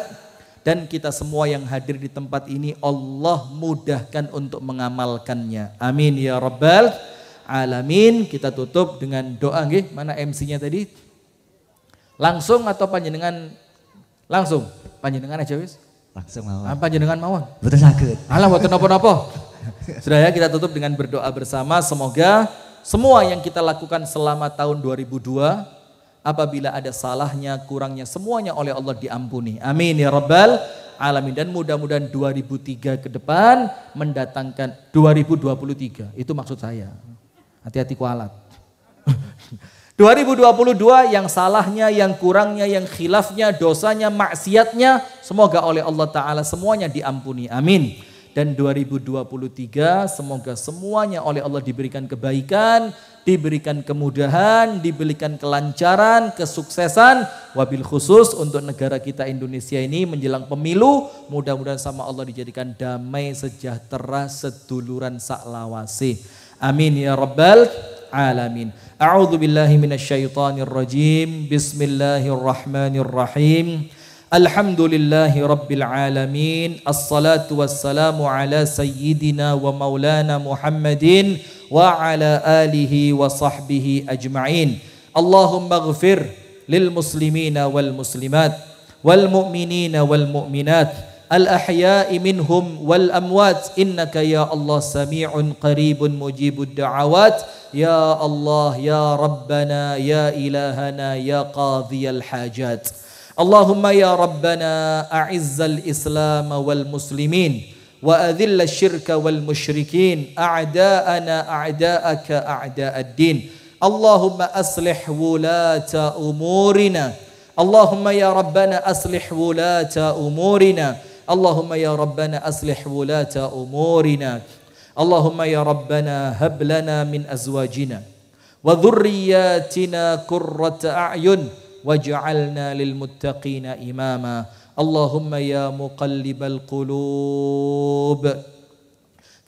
Dan kita semua yang hadir di tempat ini, Allah mudahkan untuk mengamalkannya. Amin ya Rabbal Alamin. Kita tutup dengan doa. Nggih, mana M C-nya tadi? Langsung atau panjenengan? Langsung. Panjenengan aja wis. Langsung mawon. Panjenengan mawon. Mboten saged. Alah mboten napa-napa. Sudah ya, kita tutup dengan berdoa bersama. Semoga semua yang kita lakukan selama tahun dua ribu dua, apabila ada salahnya, kurangnya, semuanya oleh Allah diampuni. Amin ya Rabbal Alamin. Dan mudah-mudahan dua ribu tiga ke depan mendatangkan dua ribu dua puluh tiga. Itu maksud saya. Hati-hati kualat. dua ribu dua puluh dua yang salahnya, yang kurangnya, yang khilafnya, dosanya, maksiatnya, semoga oleh Allah Ta'ala semuanya diampuni. Amin. Dan dua ribu dua puluh tiga semoga semuanya oleh Allah diberikan kebaikan, diberikan kemudahan, diberikan kelancaran, kesuksesan, wabil khusus untuk negara kita Indonesia ini menjelang pemilu, mudah-mudahan sama Allah dijadikan damai, sejahtera, seduluran, saklawase. Amin ya Rabbal Alamin. A'udzubillahi minasyaitonirrajim. Bismillahirrahmanirrahim. Alhamdulillahi Rabbil Alamin. Assalatu wassalamu ala sayyidina wa maulana Muhammadin wa ala alihi wa sahbihi ajma'in. Allahumma ghafir lil muslimina wal muslimat wal mu'minina wal mu'minat al ahya'i minhum wal amwat, innaka ya Allah sami'un qaribun mujibud da'awat. Ya Allah, ya Rabbana, ya ilahana, ya qadhiyal hajat. Allahumma ya Rabbana a'izzal Islam wal muslimin wa adhillal syirka wal musyrikin a'da'ana a'da'aka a'da'ad din. Allahumma aslih wulata umurina. Allahumma ya Rabbana aslih wulata umurina. Allahumma ya Rabbana aslih wulata umurina. Allahumma ya Rabbana hab lana min azwajina wa dhurriyyatina qurrata a'yun waj'alna lil muttaqina imama. Allahumma ya muqallibal qulub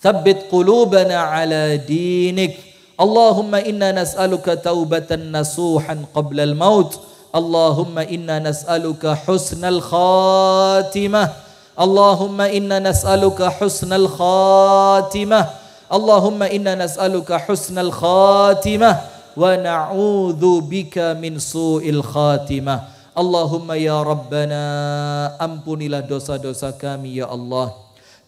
tsabbit qulubana ala dinik. Allahumma inna nas'aluka taubatan nasuhan qabla al maut. Allahumma inna nas'aluka husnal khatimah. Allahumma inna nas'aluka husnal khatimah. Allahumma inna nas'aluka husnal khatimah wa na'udzu bika min su'il khatimah. Allahumma ya Rabbana, ampunilah dosa-dosa kami ya Allah.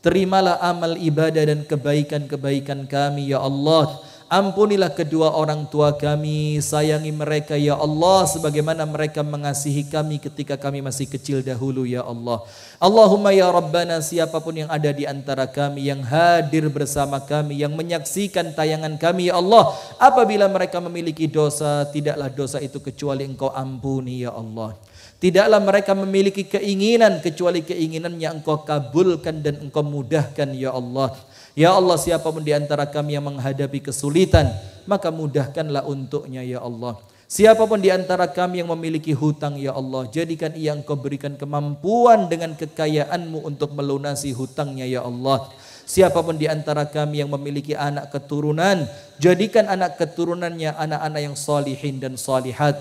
Terimalah amal ibadah dan kebaikan-kebaikan kami ya Allah. Ampunilah kedua orang tua kami, sayangi mereka ya Allah sebagaimana mereka mengasihi kami ketika kami masih kecil dahulu ya Allah. Allahumma ya Rabbana, siapapun yang ada di antara kami yang hadir bersama kami, yang menyaksikan tayangan kami ya Allah, apabila mereka memiliki dosa, tidaklah dosa itu kecuali Engkau ampuni ya Allah. Tidaklah mereka memiliki keinginan kecuali keinginan yang Engkau kabulkan dan Engkau mudahkan ya Allah. Ya Allah, siapapun di antara kami yang menghadapi kesulitan, maka mudahkanlah untuknya ya Allah. Siapapun di antara kami yang memiliki hutang ya Allah, jadikan ia Engkau berikan kemampuan dengan kekayaan-Mu untuk melunasi hutangnya ya Allah. Siapapun di antara kami yang memiliki anak keturunan, jadikan anak keturunannya anak-anak yang salihin dan salihat.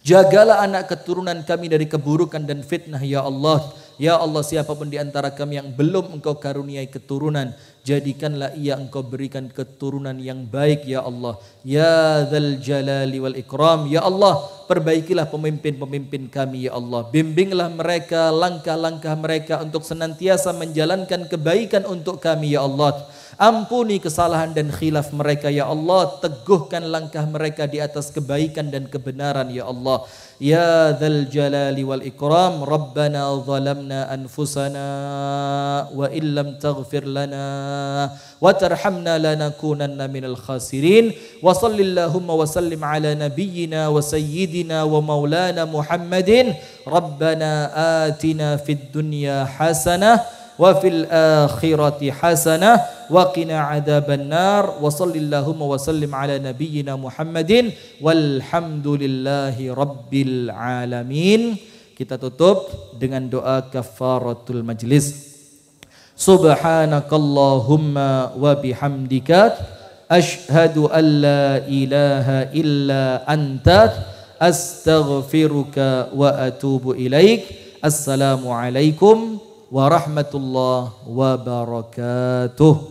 Jagalah anak keturunan kami dari keburukan dan fitnah ya Allah. Ya Allah, siapapun di antara kami yang belum Engkau karuniai keturunan, jadikanlah ia Engkau berikan keturunan yang baik ya Allah. Ya Dzal Jalali wal Ikram. Ya Allah, perbaikilah pemimpin-pemimpin kami ya Allah. Bimbinglah mereka, langkah-langkah mereka untuk senantiasa menjalankan kebaikan untuk kami ya Allah. Ampuni kesalahan dan khilaf mereka ya Allah. Teguhkan langkah mereka di atas kebaikan dan kebenaran ya Allah. Ya Dzal Jalali wal Ikram. Rabbana zalamna anfusana wa illam taghfir lana wa tarhamna lanakunanna minal khasirin. Wa sallallahumma wa sallim ala nabiyyina wa sayyidina wa maulana Muhammadin. Rabbana atina fid dunya hasanah wa fil akhirati hasanah wa qina adzaban nar. Wa sallallahumma wa sallim ala nabiyyina Muhammadin walhamdulillahi rabbil alamin. Kita tutup dengan doa kafaratul majlis. Subhanakallahumma wa bihamdika asyhadu an la ilaha illa anta astaghfiruka wa atubu ilaik. Assalamualaikum warahmatullahi wabarakatuh.